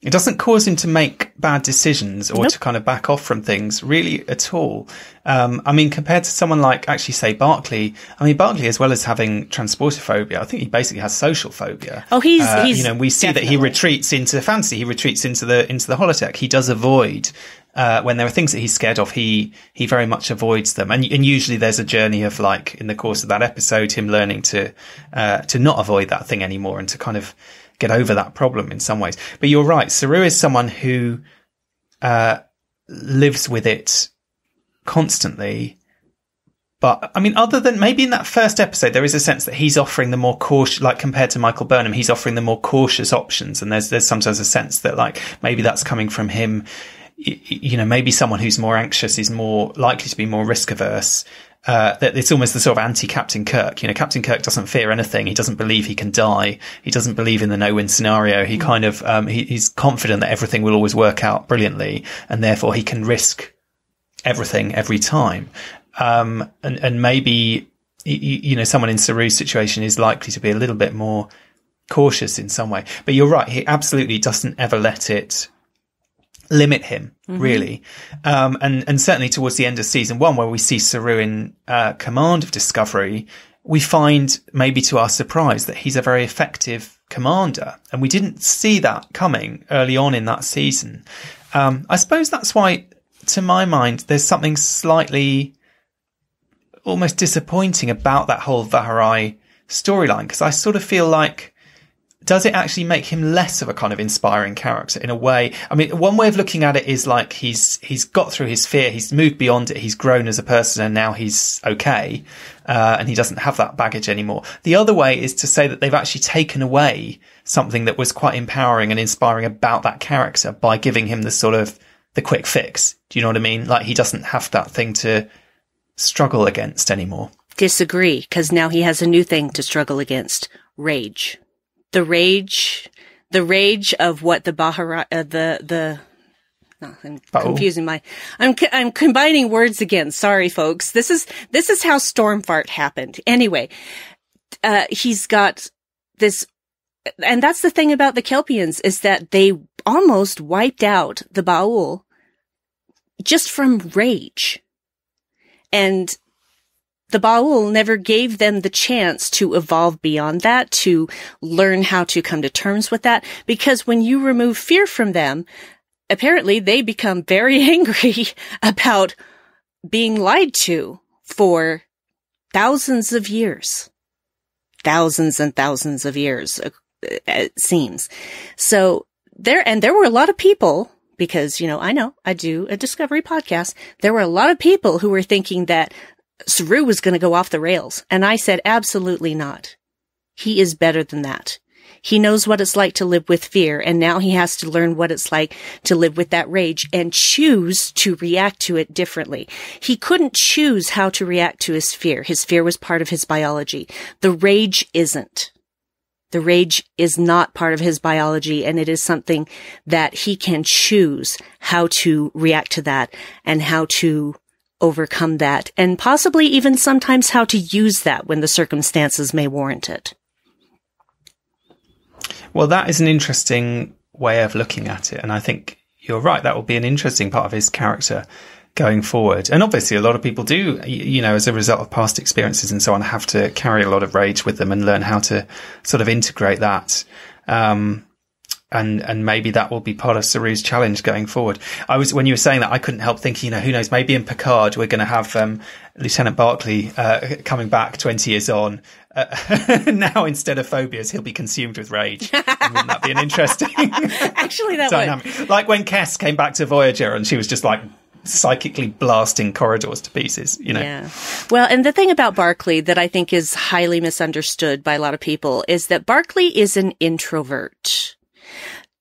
it doesn't cause him to make bad decisions or nope. to kind of back off from things really at all. Um, I mean, compared to someone like, actually, say, Barclay, I mean, Barclay, as well as having transporter phobia, I think he basically has social phobia. Oh, he's, uh, he's, you know, we see definitely. that he retreats into fantasy. He retreats into the, into the holodeck. He does avoid, uh, when there are things that he's scared of, he, he very much avoids them. And, and usually there's a journey of, like, in the course of that episode, him learning to, uh, to not avoid that thing anymore and to kind of get over that problem in some ways. But you're right. Saru is someone who uh, lives with it constantly. But I mean, other than maybe in that first episode, there is a sense that he's offering the more cautious, like compared to Michael Burnham, he's offering the more cautious options. And there's, there's sometimes a sense that, like, maybe that's coming from him. You know, maybe someone who's more anxious is more likely to be more risk averse. Uh, that it's almost the sort of anti-Captain Kirk. You know, Captain Kirk doesn't fear anything. He doesn't believe he can die. He doesn't believe in the no-win scenario. He mm. kind of, um, he, he's confident that everything will always work out brilliantly, and therefore he can risk everything every time. Um, and, and maybe, you, you know, someone in Saru's situation is likely to be a little bit more cautious in some way. But you're right. He absolutely doesn't ever let it limit him, mm-hmm. really. Um, and, and certainly towards the end of season one, where we see Saru in uh, command of Discovery, we find, maybe to our surprise, that he's a very effective commander. And we didn't see that coming early on in that season. Um, I suppose that's why, to my mind, there's something slightly almost disappointing about that whole Vaharai storyline, because I sort of feel like, does it actually make him less of a kind of inspiring character in a way? I mean, one way of looking at it is like he's, he's got through his fear. He's moved beyond it. He's grown as a person, and now he's okay. Uh, and he doesn't have that baggage anymore. The other way is to say that they've actually taken away something that was quite empowering and inspiring about that character by giving him the sort of the quick fix. Do you know what I mean? Like, he doesn't have that thing to struggle against anymore. Disagree. 'Cause now he has a new thing to struggle against. Rage. The rage, the rage of what the Bahara, uh, the, the, oh, I'm oh. confusing my, I'm, co- I'm combining words again. Sorry, folks. This is, this is how Stormfart happened. Anyway, uh, he's got this, and that's the thing about the Kelpians, is that they almost wiped out the Ba'ul just from rage. And the Ba'ul never gave them the chance to evolve beyond that, to learn how to come to terms with that. Because when you remove fear from them, apparently they become very angry about being lied to for thousands of years. Thousands and thousands of years, it seems. So there, and there were a lot of people, because, you know, I know I do a Discovery podcast. There were a lot of people who were thinking that Saru was going to go off the rails. And I said, absolutely not. He is better than that. He knows what it's like to live with fear. And now he has to learn what it's like to live with that rage and choose to react to it differently. He couldn't choose how to react to his fear. His fear was part of his biology. The rage isn't. The rage is not part of his biology, and it is something that he can choose how to react to that and how to overcome that, and possibly even sometimes how to use that when the circumstances may warrant it. Well, that is an interesting way of looking at it, and I think you're right. That will be an interesting part of his character going forward. And obviously a lot of people do, you know, as a result of past experiences and so on, have to carry a lot of rage with them and learn how to sort of integrate that. Um, and, and maybe that will be part of Saru's challenge going forward. I was, when you were saying that, I couldn't help thinking, you know, who knows, maybe in Picard, we're going to have, um, Lieutenant Barclay, uh, coming back twenty years on. Uh, now, instead of phobias, he'll be consumed with rage. And wouldn't that be an interesting actually, that dynamic? Would. Like when Kes came back to Voyager and she was just like, psychically blasting corridors to pieces, you know. Yeah. Well, and the thing about Barclay that I think is highly misunderstood by a lot of people is that Barclay is an introvert.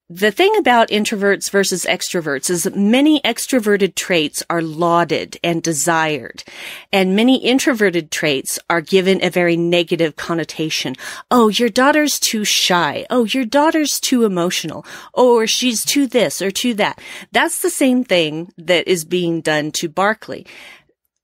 The thing about introverts versus extroverts is that many extroverted traits are lauded and desired, and many introverted traits are given a very negative connotation. Oh, your daughter's too shy. Oh, your daughter's too emotional. Or she's too this or too that. That's the same thing that is being done to Barclay.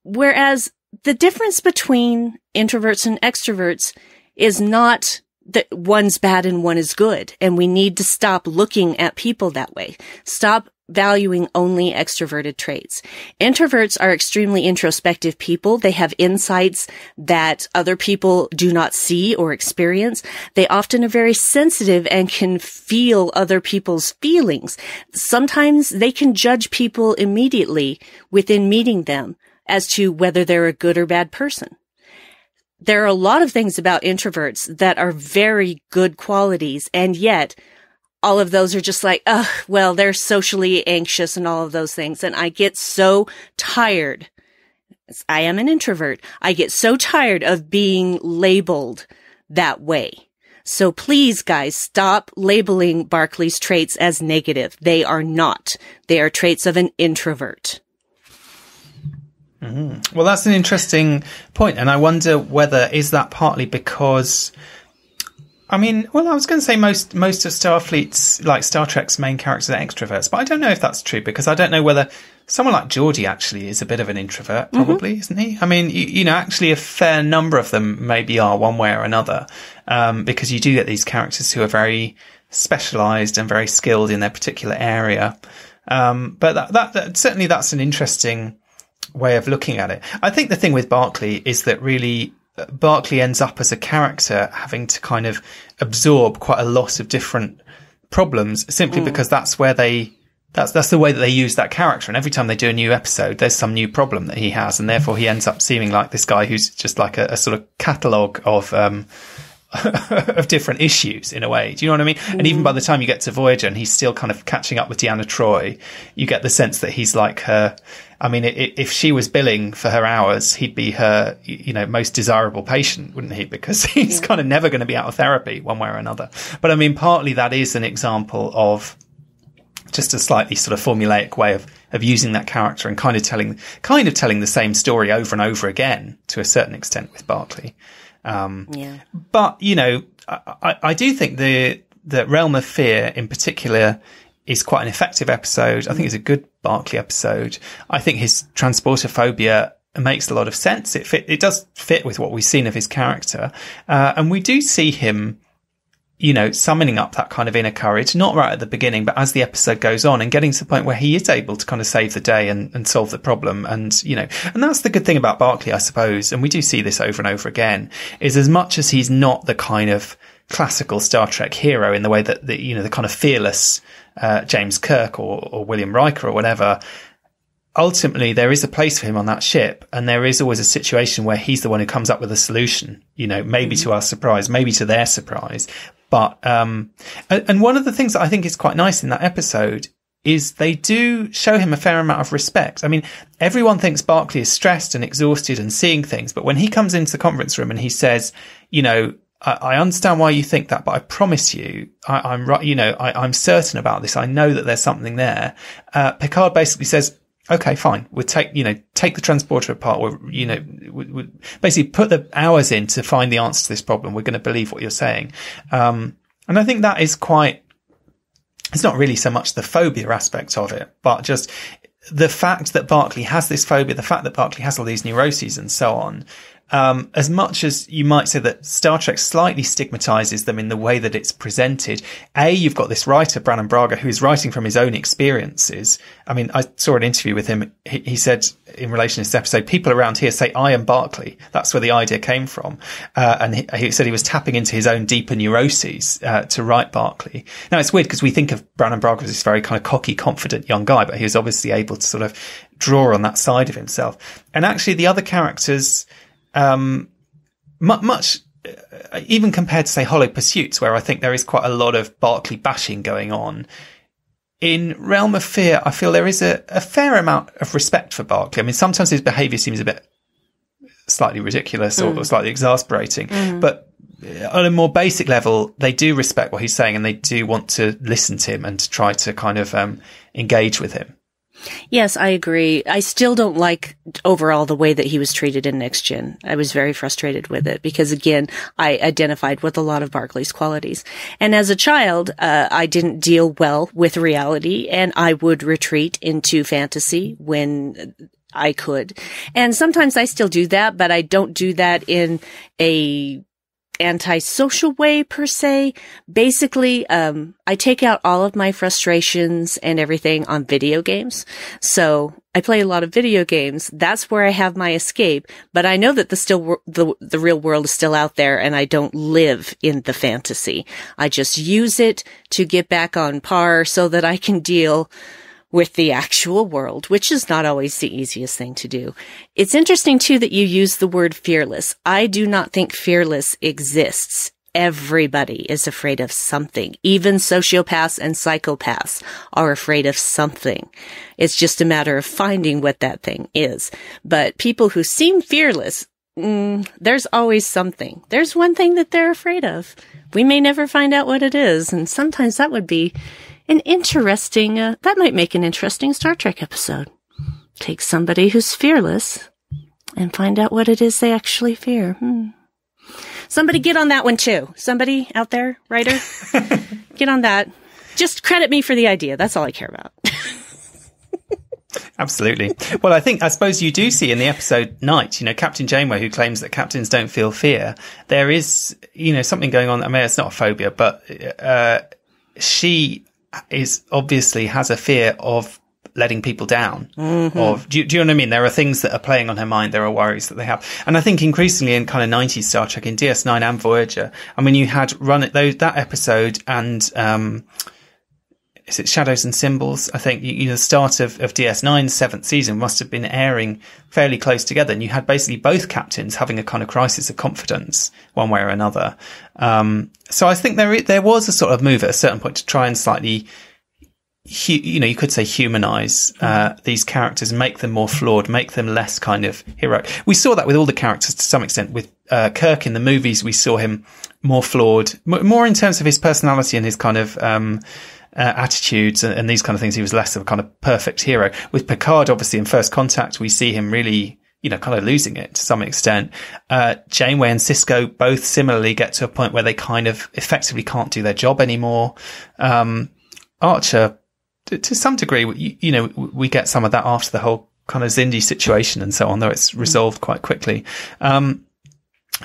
Whereas the difference between introverts and extroverts is not that one's bad and one is good. And we need to stop looking at people that way. Stop valuing only extroverted traits. Introverts are extremely introspective people. They have insights that other people do not see or experience. They often are very sensitive and can feel other people's feelings. Sometimes they can judge people immediately within meeting them as to whether they're a good or bad person. There are a lot of things about introverts that are very good qualities, and yet all of those are just like, oh, well, they're socially anxious and all of those things. And I get so tired. I am an introvert. I get so tired of being labeled that way. So please, guys, stop labeling Barclay's traits as negative. They are not. They are traits of an introvert. Mm-hmm. Well, that's an interesting point. And I wonder whether, is that partly because, I mean, well, I was going to say most, most of Starfleet's, like Star Trek's main characters are extroverts, but I don't know if that's true, because I don't know whether someone like Geordi actually is a bit of an introvert, probably, mm-hmm. isn't he? I mean, you, you know, actually a fair number of them maybe are one way or another, um, because you do get these characters who are very specialized and very skilled in their particular area. Um, but that, that, that certainly that's an interesting way of looking at it. I think the thing with Barclay is that really Barclay ends up as a character having to kind of absorb quite a lot of different problems, simply mm. because that's where they that's that's the way that they use that character. And every time they do a new episode, there's some new problem that he has, and therefore he ends up seeming like this guy who's just like a, a sort of catalogue of um of different issues, in a way. Do you know what I mean? Mm-hmm. And even by the time you get to Voyager and he's still kind of catching up with Deanna Troi, you get the sense that he's like her. I mean, it, it, if she was billing for her hours, he'd be her, you know, most desirable patient, wouldn't he? Because he's yeah. kind of never going to be out of therapy one way or another. But I mean, partly that is an example of just a slightly sort of formulaic way of, of using that character and kind of telling, kind of telling the same story over and over again to a certain extent with Barclay. Um, yeah. But, you know, I, I, I do think the, the Realm of Fear in particular is quite an effective episode. I think it's a good Barclay episode. I think his transporter phobia makes a lot of sense. It fit, it does fit with what we've seen of his character. Uh, and we do see him you know, summoning up that kind of inner courage, not right at the beginning, but as the episode goes on and getting to the point where he is able to kind of save the day and, and solve the problem. And, you know, and that's the good thing about Barclay, I suppose. And we do see this over and over again, is as much as he's not the kind of classical Star Trek hero in the way that, the, you know, the kind of fearless uh, James Kirk or, or William Riker or whatever, ultimately there is a place for him on that ship, and there is always a situation where he's the one who comes up with a solution, you know, maybe mm-hmm. to our surprise, maybe to their surprise. But um and, and one of the things that I think is quite nice in that episode is they do show him a fair amount of respect. I mean, everyone thinks Barclay is stressed and exhausted and seeing things, but when he comes into the conference room and he says, you know, I understand why you think that, but I promise you, I, I'm right. You know, I, I'm certain about this. I know that there's something there. Uh, Picard basically says, okay, fine. We'll take, you know, take the transporter apart. We'll, you know, we, we basically put the hours in to find the answer to this problem. We're going to believe what you're saying. Um, and I think that is quite, it's not really so much the phobia aspect of it, but just the fact that Barclay has this phobia, the fact that Barclay has all these neuroses and so on. Um, as much as you might say that Star Trek slightly stigmatizes them in the way that it's presented, A, you've got this writer, Brannon Braga, who is writing from his own experiences. I mean, I saw an interview with him. He, he said in relation to this episode, people around here say, I am Barclay. That's where the idea came from. Uh, and he, he said he was tapping into his own deeper neuroses uh, to write Barclay. Now, it's weird because we think of Brannon Braga as this very kind of cocky, confident young guy, but he was obviously able to sort of draw on that side of himself. And actually, the other characters... Um, much, uh, even compared to, say, Hollow Pursuits, where I think there is quite a lot of Barclay bashing going on, in Realm of Fear, I feel there is a, a fair amount of respect for Barclay. I mean, sometimes his behaviour seems a bit slightly ridiculous or, mm. or slightly exasperating, mm. but on a more basic level, they do respect what he's saying and they do want to listen to him and to try to kind of um, engage with him. Yes, I agree. I still don't like overall the way that he was treated in Next Gen. I was very frustrated with it because, again, I identified with a lot of Barclay's qualities. And as a child, uh, I didn't deal well with reality, and I would retreat into fantasy when I could. And sometimes I still do that, but I don't do that in a... antisocial way per se. Basically, um, I take out all of my frustrations and everything on video games. So I play a lot of video games. That's where I have my escape. But I know that the still the the real world is still out there, and I don't live in the fantasy. I just use it to get back on par so that I can deal with the actual world, which is not always the easiest thing to do. It's interesting, too, that you use the word fearless. I do not think fearless exists. Everybody is afraid of something. Even sociopaths and psychopaths are afraid of something. It's just a matter of finding what that thing is. But people who seem fearless, mm, there's always something. There's one thing that they're afraid of. We may never find out what it is, and sometimes that would be an interesting, uh, that might make an interesting Star Trek episode. Take somebody who's fearless and find out what it is they actually fear. Hmm. Somebody get on that one too. Somebody out there, writer, get on that. Just credit me for the idea. That's all I care about. Absolutely. Well, I think, I suppose you do see in the episode Night, you know, Captain Janeway, who claims that captains don't feel fear. There is, you know, something going on. I mean, it's not a phobia, but uh, she... is obviously has a fear of letting people down. Mm-hmm. Of do, do you know what I mean? There are things that are playing on her mind. There are worries that they have. And I think increasingly in kind of nineties Star Trek, in D S nine and Voyager, I mean, you had run it, those, that episode and, um, is it Shadows and Symbols? I think you, you know, the start of, of D S nine's seventh season must have been airing fairly close together. And you had basically both captains having a kind of crisis of confidence one way or another. Um, so I think there there was a sort of move at a certain point to try and slightly, hu- you know, you could say humanize uh, these characters, make them more flawed, make them less kind of heroic. We saw that with all the characters to some extent. With uh, Kirk in the movies, we saw him more flawed, m- more in terms of his personality and his kind of... Um, Uh, attitudes and, and these kind of things. He was less of a kind of perfect hero. With Picard, obviously in First Contact, we see him really, you know, kind of losing it to some extent. Uh, Janeway and Cisco both similarly get to a point where they kind of effectively can't do their job anymore. Um, Archer, t- to some degree, you, you know, we get some of that after the whole kind of Xindi situation and so on, though it's resolved quite quickly. Um,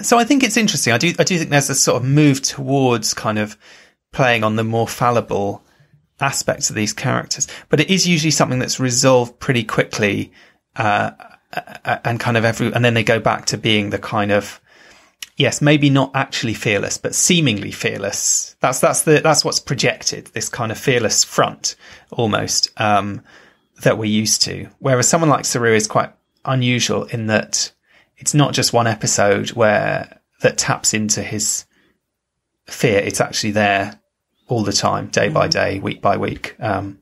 So I think it's interesting. I do, I do think there's a sort of move towards kind of playing on the more fallible aspects of these characters, but it is usually something that's resolved pretty quickly, uh, and kind of every, and then they go back to being the kind of, yes, maybe not actually fearless, but seemingly fearless. That's, that's the, that's what's projected, this kind of fearless front almost, um, that we're used to. Whereas someone like Saru is quite unusual in that it's not just one episode where that taps into his fear. It's actually there all the time, day mm-hmm. by day, week by week. Um,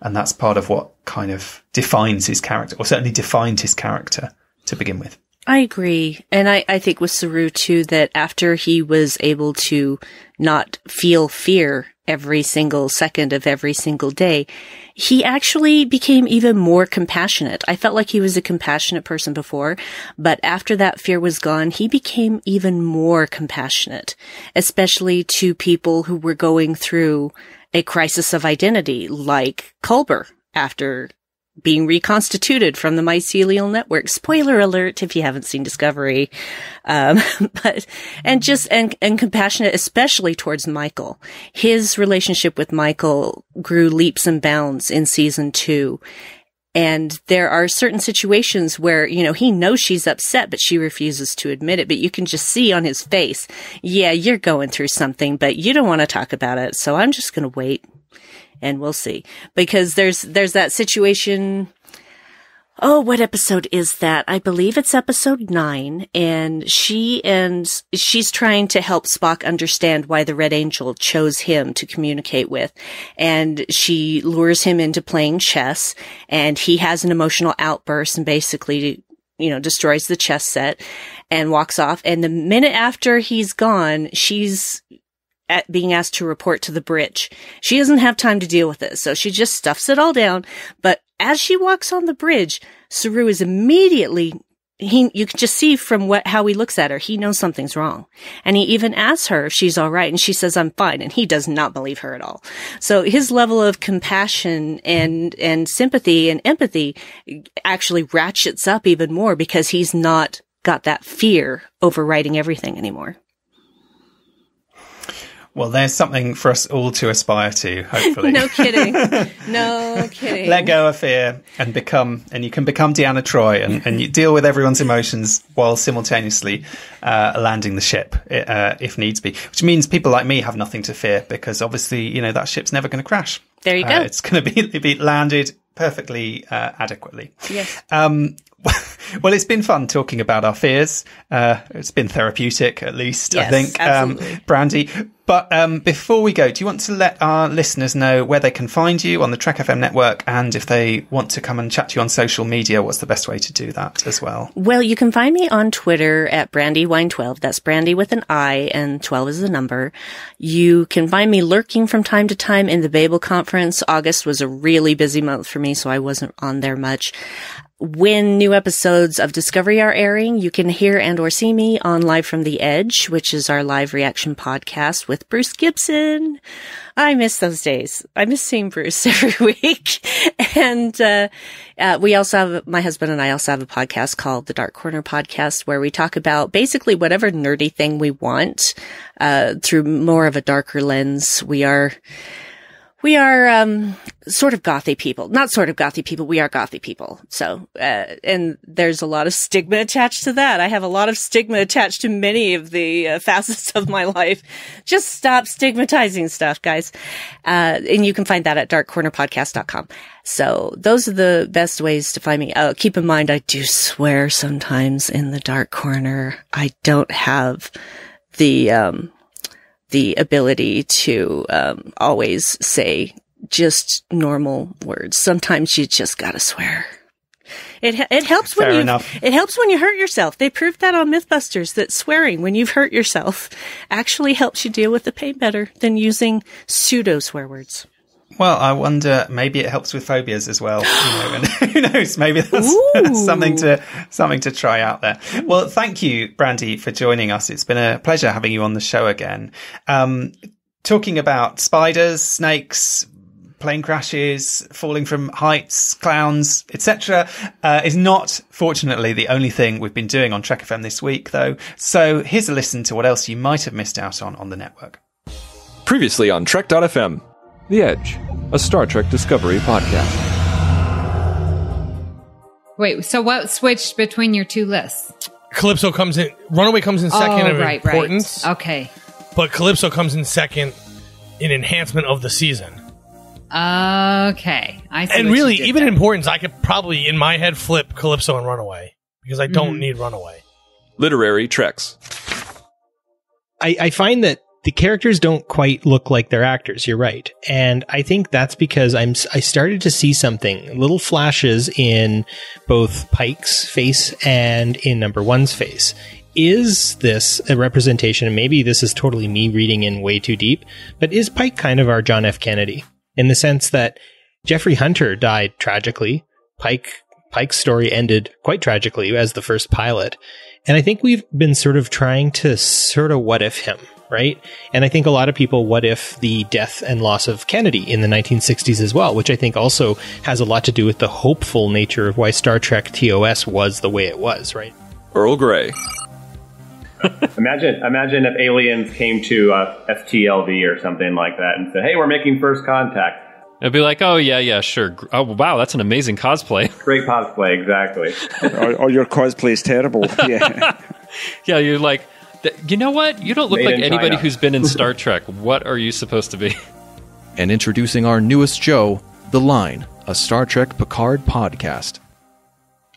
and that's part of what kind of defines his character, or certainly defined his character to begin with. I agree. And I, I think with Saru too, that after he was able to not feel fear every single second of every single day, he actually became even more compassionate. I felt like he was a compassionate person before, but after that fear was gone, he became even more compassionate, especially to people who were going through a crisis of identity, like Culber after being reconstituted from the mycelial network. Spoiler alert if you haven't seen Discovery. Um, but, and just, and, and compassionate, especially towards Michael. His relationship with Michael grew leaps and bounds in season two. And there are certain situations where, you know, he knows she's upset, but she refuses to admit it. But you can just see on his face, yeah, you're going through something, but you don't want to talk about it. So I'm just going to wait. And we'll see, because there's, there's that situation. Oh, what episode is that? I believe it's episode nine. And she and she's trying to help Spock understand why the Red Angel chose him to communicate with. And she lures him into playing chess, and he has an emotional outburst and basically, you know, destroys the chess set and walks off. And the minute after he's gone, she's at being asked to report to the bridge. She doesn't have time to deal with it, so she just stuffs it all down. But as she walks on the bridge, Saru is immediately, he, you can just see from what, how he looks at her, he knows something's wrong. And he even asks her if she's all right, and she says, I'm fine. And he does not believe her at all. So his level of compassion and, and sympathy and empathy actually ratchets up even more, because he's not got that fear overriding everything anymore. Well, there's something for us all to aspire to, hopefully. No kidding. No kidding. Let go of fear and become, and you can become Deanna Troi, and, and you deal with everyone's emotions while simultaneously uh, landing the ship, uh, if needs be. Which means people like me have nothing to fear, because obviously, you know, that ship's never going to crash. There you go. Uh, it's going to be, be landed perfectly uh, adequately. Yes. Um, well, it's been fun talking about our fears. Uh, it's been therapeutic, at least, yes, I think, absolutely. Um, Brandy. But um, before we go, do you want to let our listeners know where they can find you on the Trek F M network? And if they want to come and chat to you on social media, what's the best way to do that as well? Well, you can find me on Twitter at Brandy Wine twelve. That's Brandy with an I, and twelve is the number. You can find me lurking from time to time in the Babel Conference. August was a really busy month for me, so I wasn't on there much. When new episodes of Discovery are airing, you can hear and or see me on Live from the Edge, which is our live reaction podcast with Bruce Gibson. I miss those days. I miss seeing Bruce every week. And uh, uh we also have, my husband and I also have a podcast called The Dark Corner Podcast, where we talk about basically whatever nerdy thing we want uh through more of a darker lens. We are... We are um sort of gothy people. Not sort of gothy people. We are gothy people. So, uh, and there's a lot of stigma attached to that. I have a lot of stigma attached to many of the uh, facets of my life. Just stop stigmatizing stuff, guys. Uh, and you can find that at dark corner podcast dot com. So those are the best ways to find me. Oh, keep in mind, I do swear sometimes in the Dark Corner. I don't have the, um, the ability to um, always say just normal words. Sometimes you just gotta swear. It it helps Fair when you enough. It helps when you hurt yourself. They proved that on Mythbusters, that swearing when you've hurt yourself actually helps you deal with the pain better than using pseudo swear words. Well, I wonder, maybe it helps with phobias as well. You know, and who knows? Maybe that's, that's something to something to try out there. Well, thank you, Brandy, for joining us. It's been a pleasure having you on the show again. Um, talking about spiders, snakes, plane crashes, falling from heights, clowns, et cetera, uh, is not, fortunately, the only thing we've been doing on Trek F M this week, though. So here's a listen to what else you might have missed out on on the network. Previously on Trek dot F M, The Edge, a Star Trek Discovery podcast. Wait, so what switched between your two lists? Calypso comes in, Runaway comes in second oh, in right, importance. Right. Okay. But Calypso comes in second in enhancement of the season. Okay. I see. And really, even there. in importance, I could probably, in my head, flip Calypso and Runaway because I don't mm-hmm. need Runaway. Literary Treks. I, I find that the characters don't quite look like their actors. You're right. And I think that's because I'm, I started to see something, little flashes in both Pike's face and in Number One's face. Is this a representation? And maybe this is totally me reading in way too deep, but is Pike kind of our John F. Kennedy in the sense that Jeffrey Hunter died tragically? Pike, Pike's story ended quite tragically as the first pilot. And I think we've been sort of trying to sort of what if him. Right. And I think a lot of people, what if the death and loss of Kennedy in the nineteen sixties as well, which I think also has a lot to do with the hopeful nature of why Star Trek T O S was the way it was. Right. Earl Grey. imagine imagine if aliens came to uh, F T L V or something like that and said, hey, we're making First Contact. It'd be like, oh, yeah, yeah, sure. Oh, wow, that's an amazing cosplay. Great cosplay. Exactly. or, or your cosplay is terrible. Yeah. yeah. You're like, you know what? You don't look Made like anybody China. who's been in Star Trek. What are you supposed to be? And introducing our newest show, The Line, a Star Trek Picard podcast.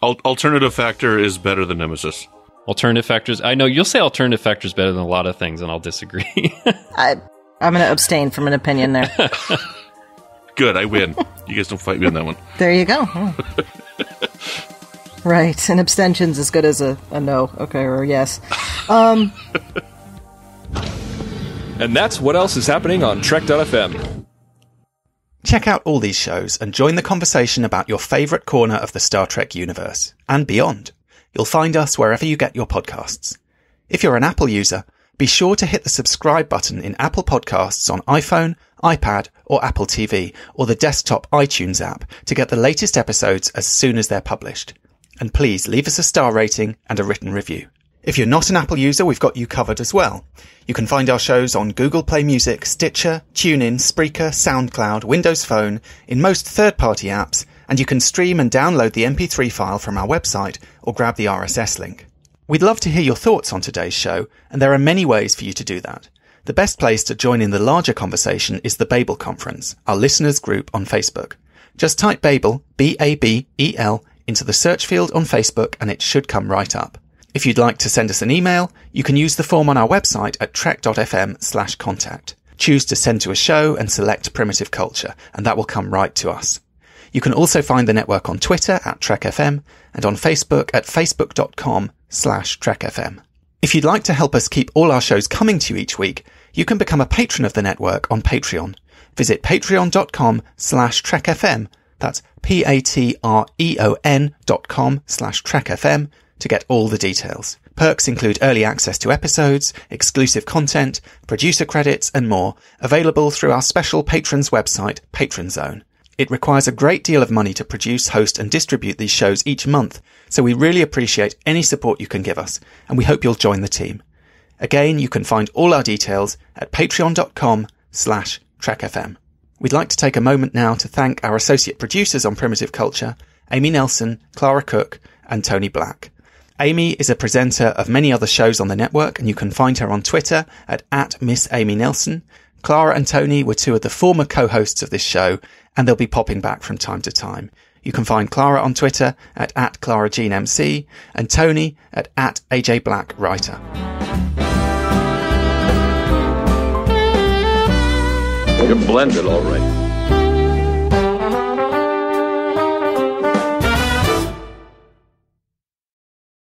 Al- alternative Factor is better than Nemesis. Alternative Factors. I know you'll say Alternative Factors better than a lot of things, and I'll disagree. I, I'm going to abstain from an opinion there. Good, I win. You guys don't fight me on that one. There you go. Hmm. Right, an abstention's as good as a, a no, okay, or a yes. Um. And that's what else is happening on Trek dot F M. Check out all these shows and join the conversation about your favourite corner of the Star Trek universe, and beyond. You'll find us wherever you get your podcasts. If you're an Apple user, be sure to hit the subscribe button in Apple Podcasts on iPhone, iPad, or Apple T V, or the desktop iTunes app to get the latest episodes as soon as they're published. And please leave us a star rating and a written review. If you're not an Apple user, we've got you covered as well. You can find our shows on Google Play Music, Stitcher, TuneIn, Spreaker, SoundCloud, Windows Phone, in most third-party apps, and you can stream and download the M P three file from our website or grab the R S S link. We'd love to hear your thoughts on today's show, and there are many ways for you to do that. The best place to join in the larger conversation is the Babel Conference, our listeners group on Facebook. Just type Babel, B A B E L, into the search field on Facebook and it should come right up. If you'd like to send us an email, you can use the form on our website at trek dot f m slash contact. Choose to send to a show and select Primitive Culture, and that will come right to us. You can also find the network on Twitter at Trek F M and on Facebook at facebook dot com slash Trek F M. If you'd like to help us keep all our shows coming to you each week, you can become a patron of the network on Patreon. Visit patreon dot com slash Trek F M. That's P-A-T-R-E-O-N dot com slash TrekFM to get all the details. Perks include early access to episodes, exclusive content, producer credits, and more, available through our special patrons website, Patron Zone. It requires a great deal of money to produce, host, and distribute these shows each month, so we really appreciate any support you can give us, and we hope you'll join the team. Again, you can find all our details at patreon dot com slash TrekFM. We'd like to take a moment now to thank our associate producers on Primitive Culture, Amy Nelson, Clara Cook, and Tony Black. Amy is a presenter of many other shows on the network, and you can find her on Twitter at, at Miss Amy Nelson. Clara and Tony were two of the former co-hosts of this show, and they'll be popping back from time to time. You can find Clara on Twitter at, at ClaraJeanMC, and Tony at, at AJBlackWriter. You're blended all right.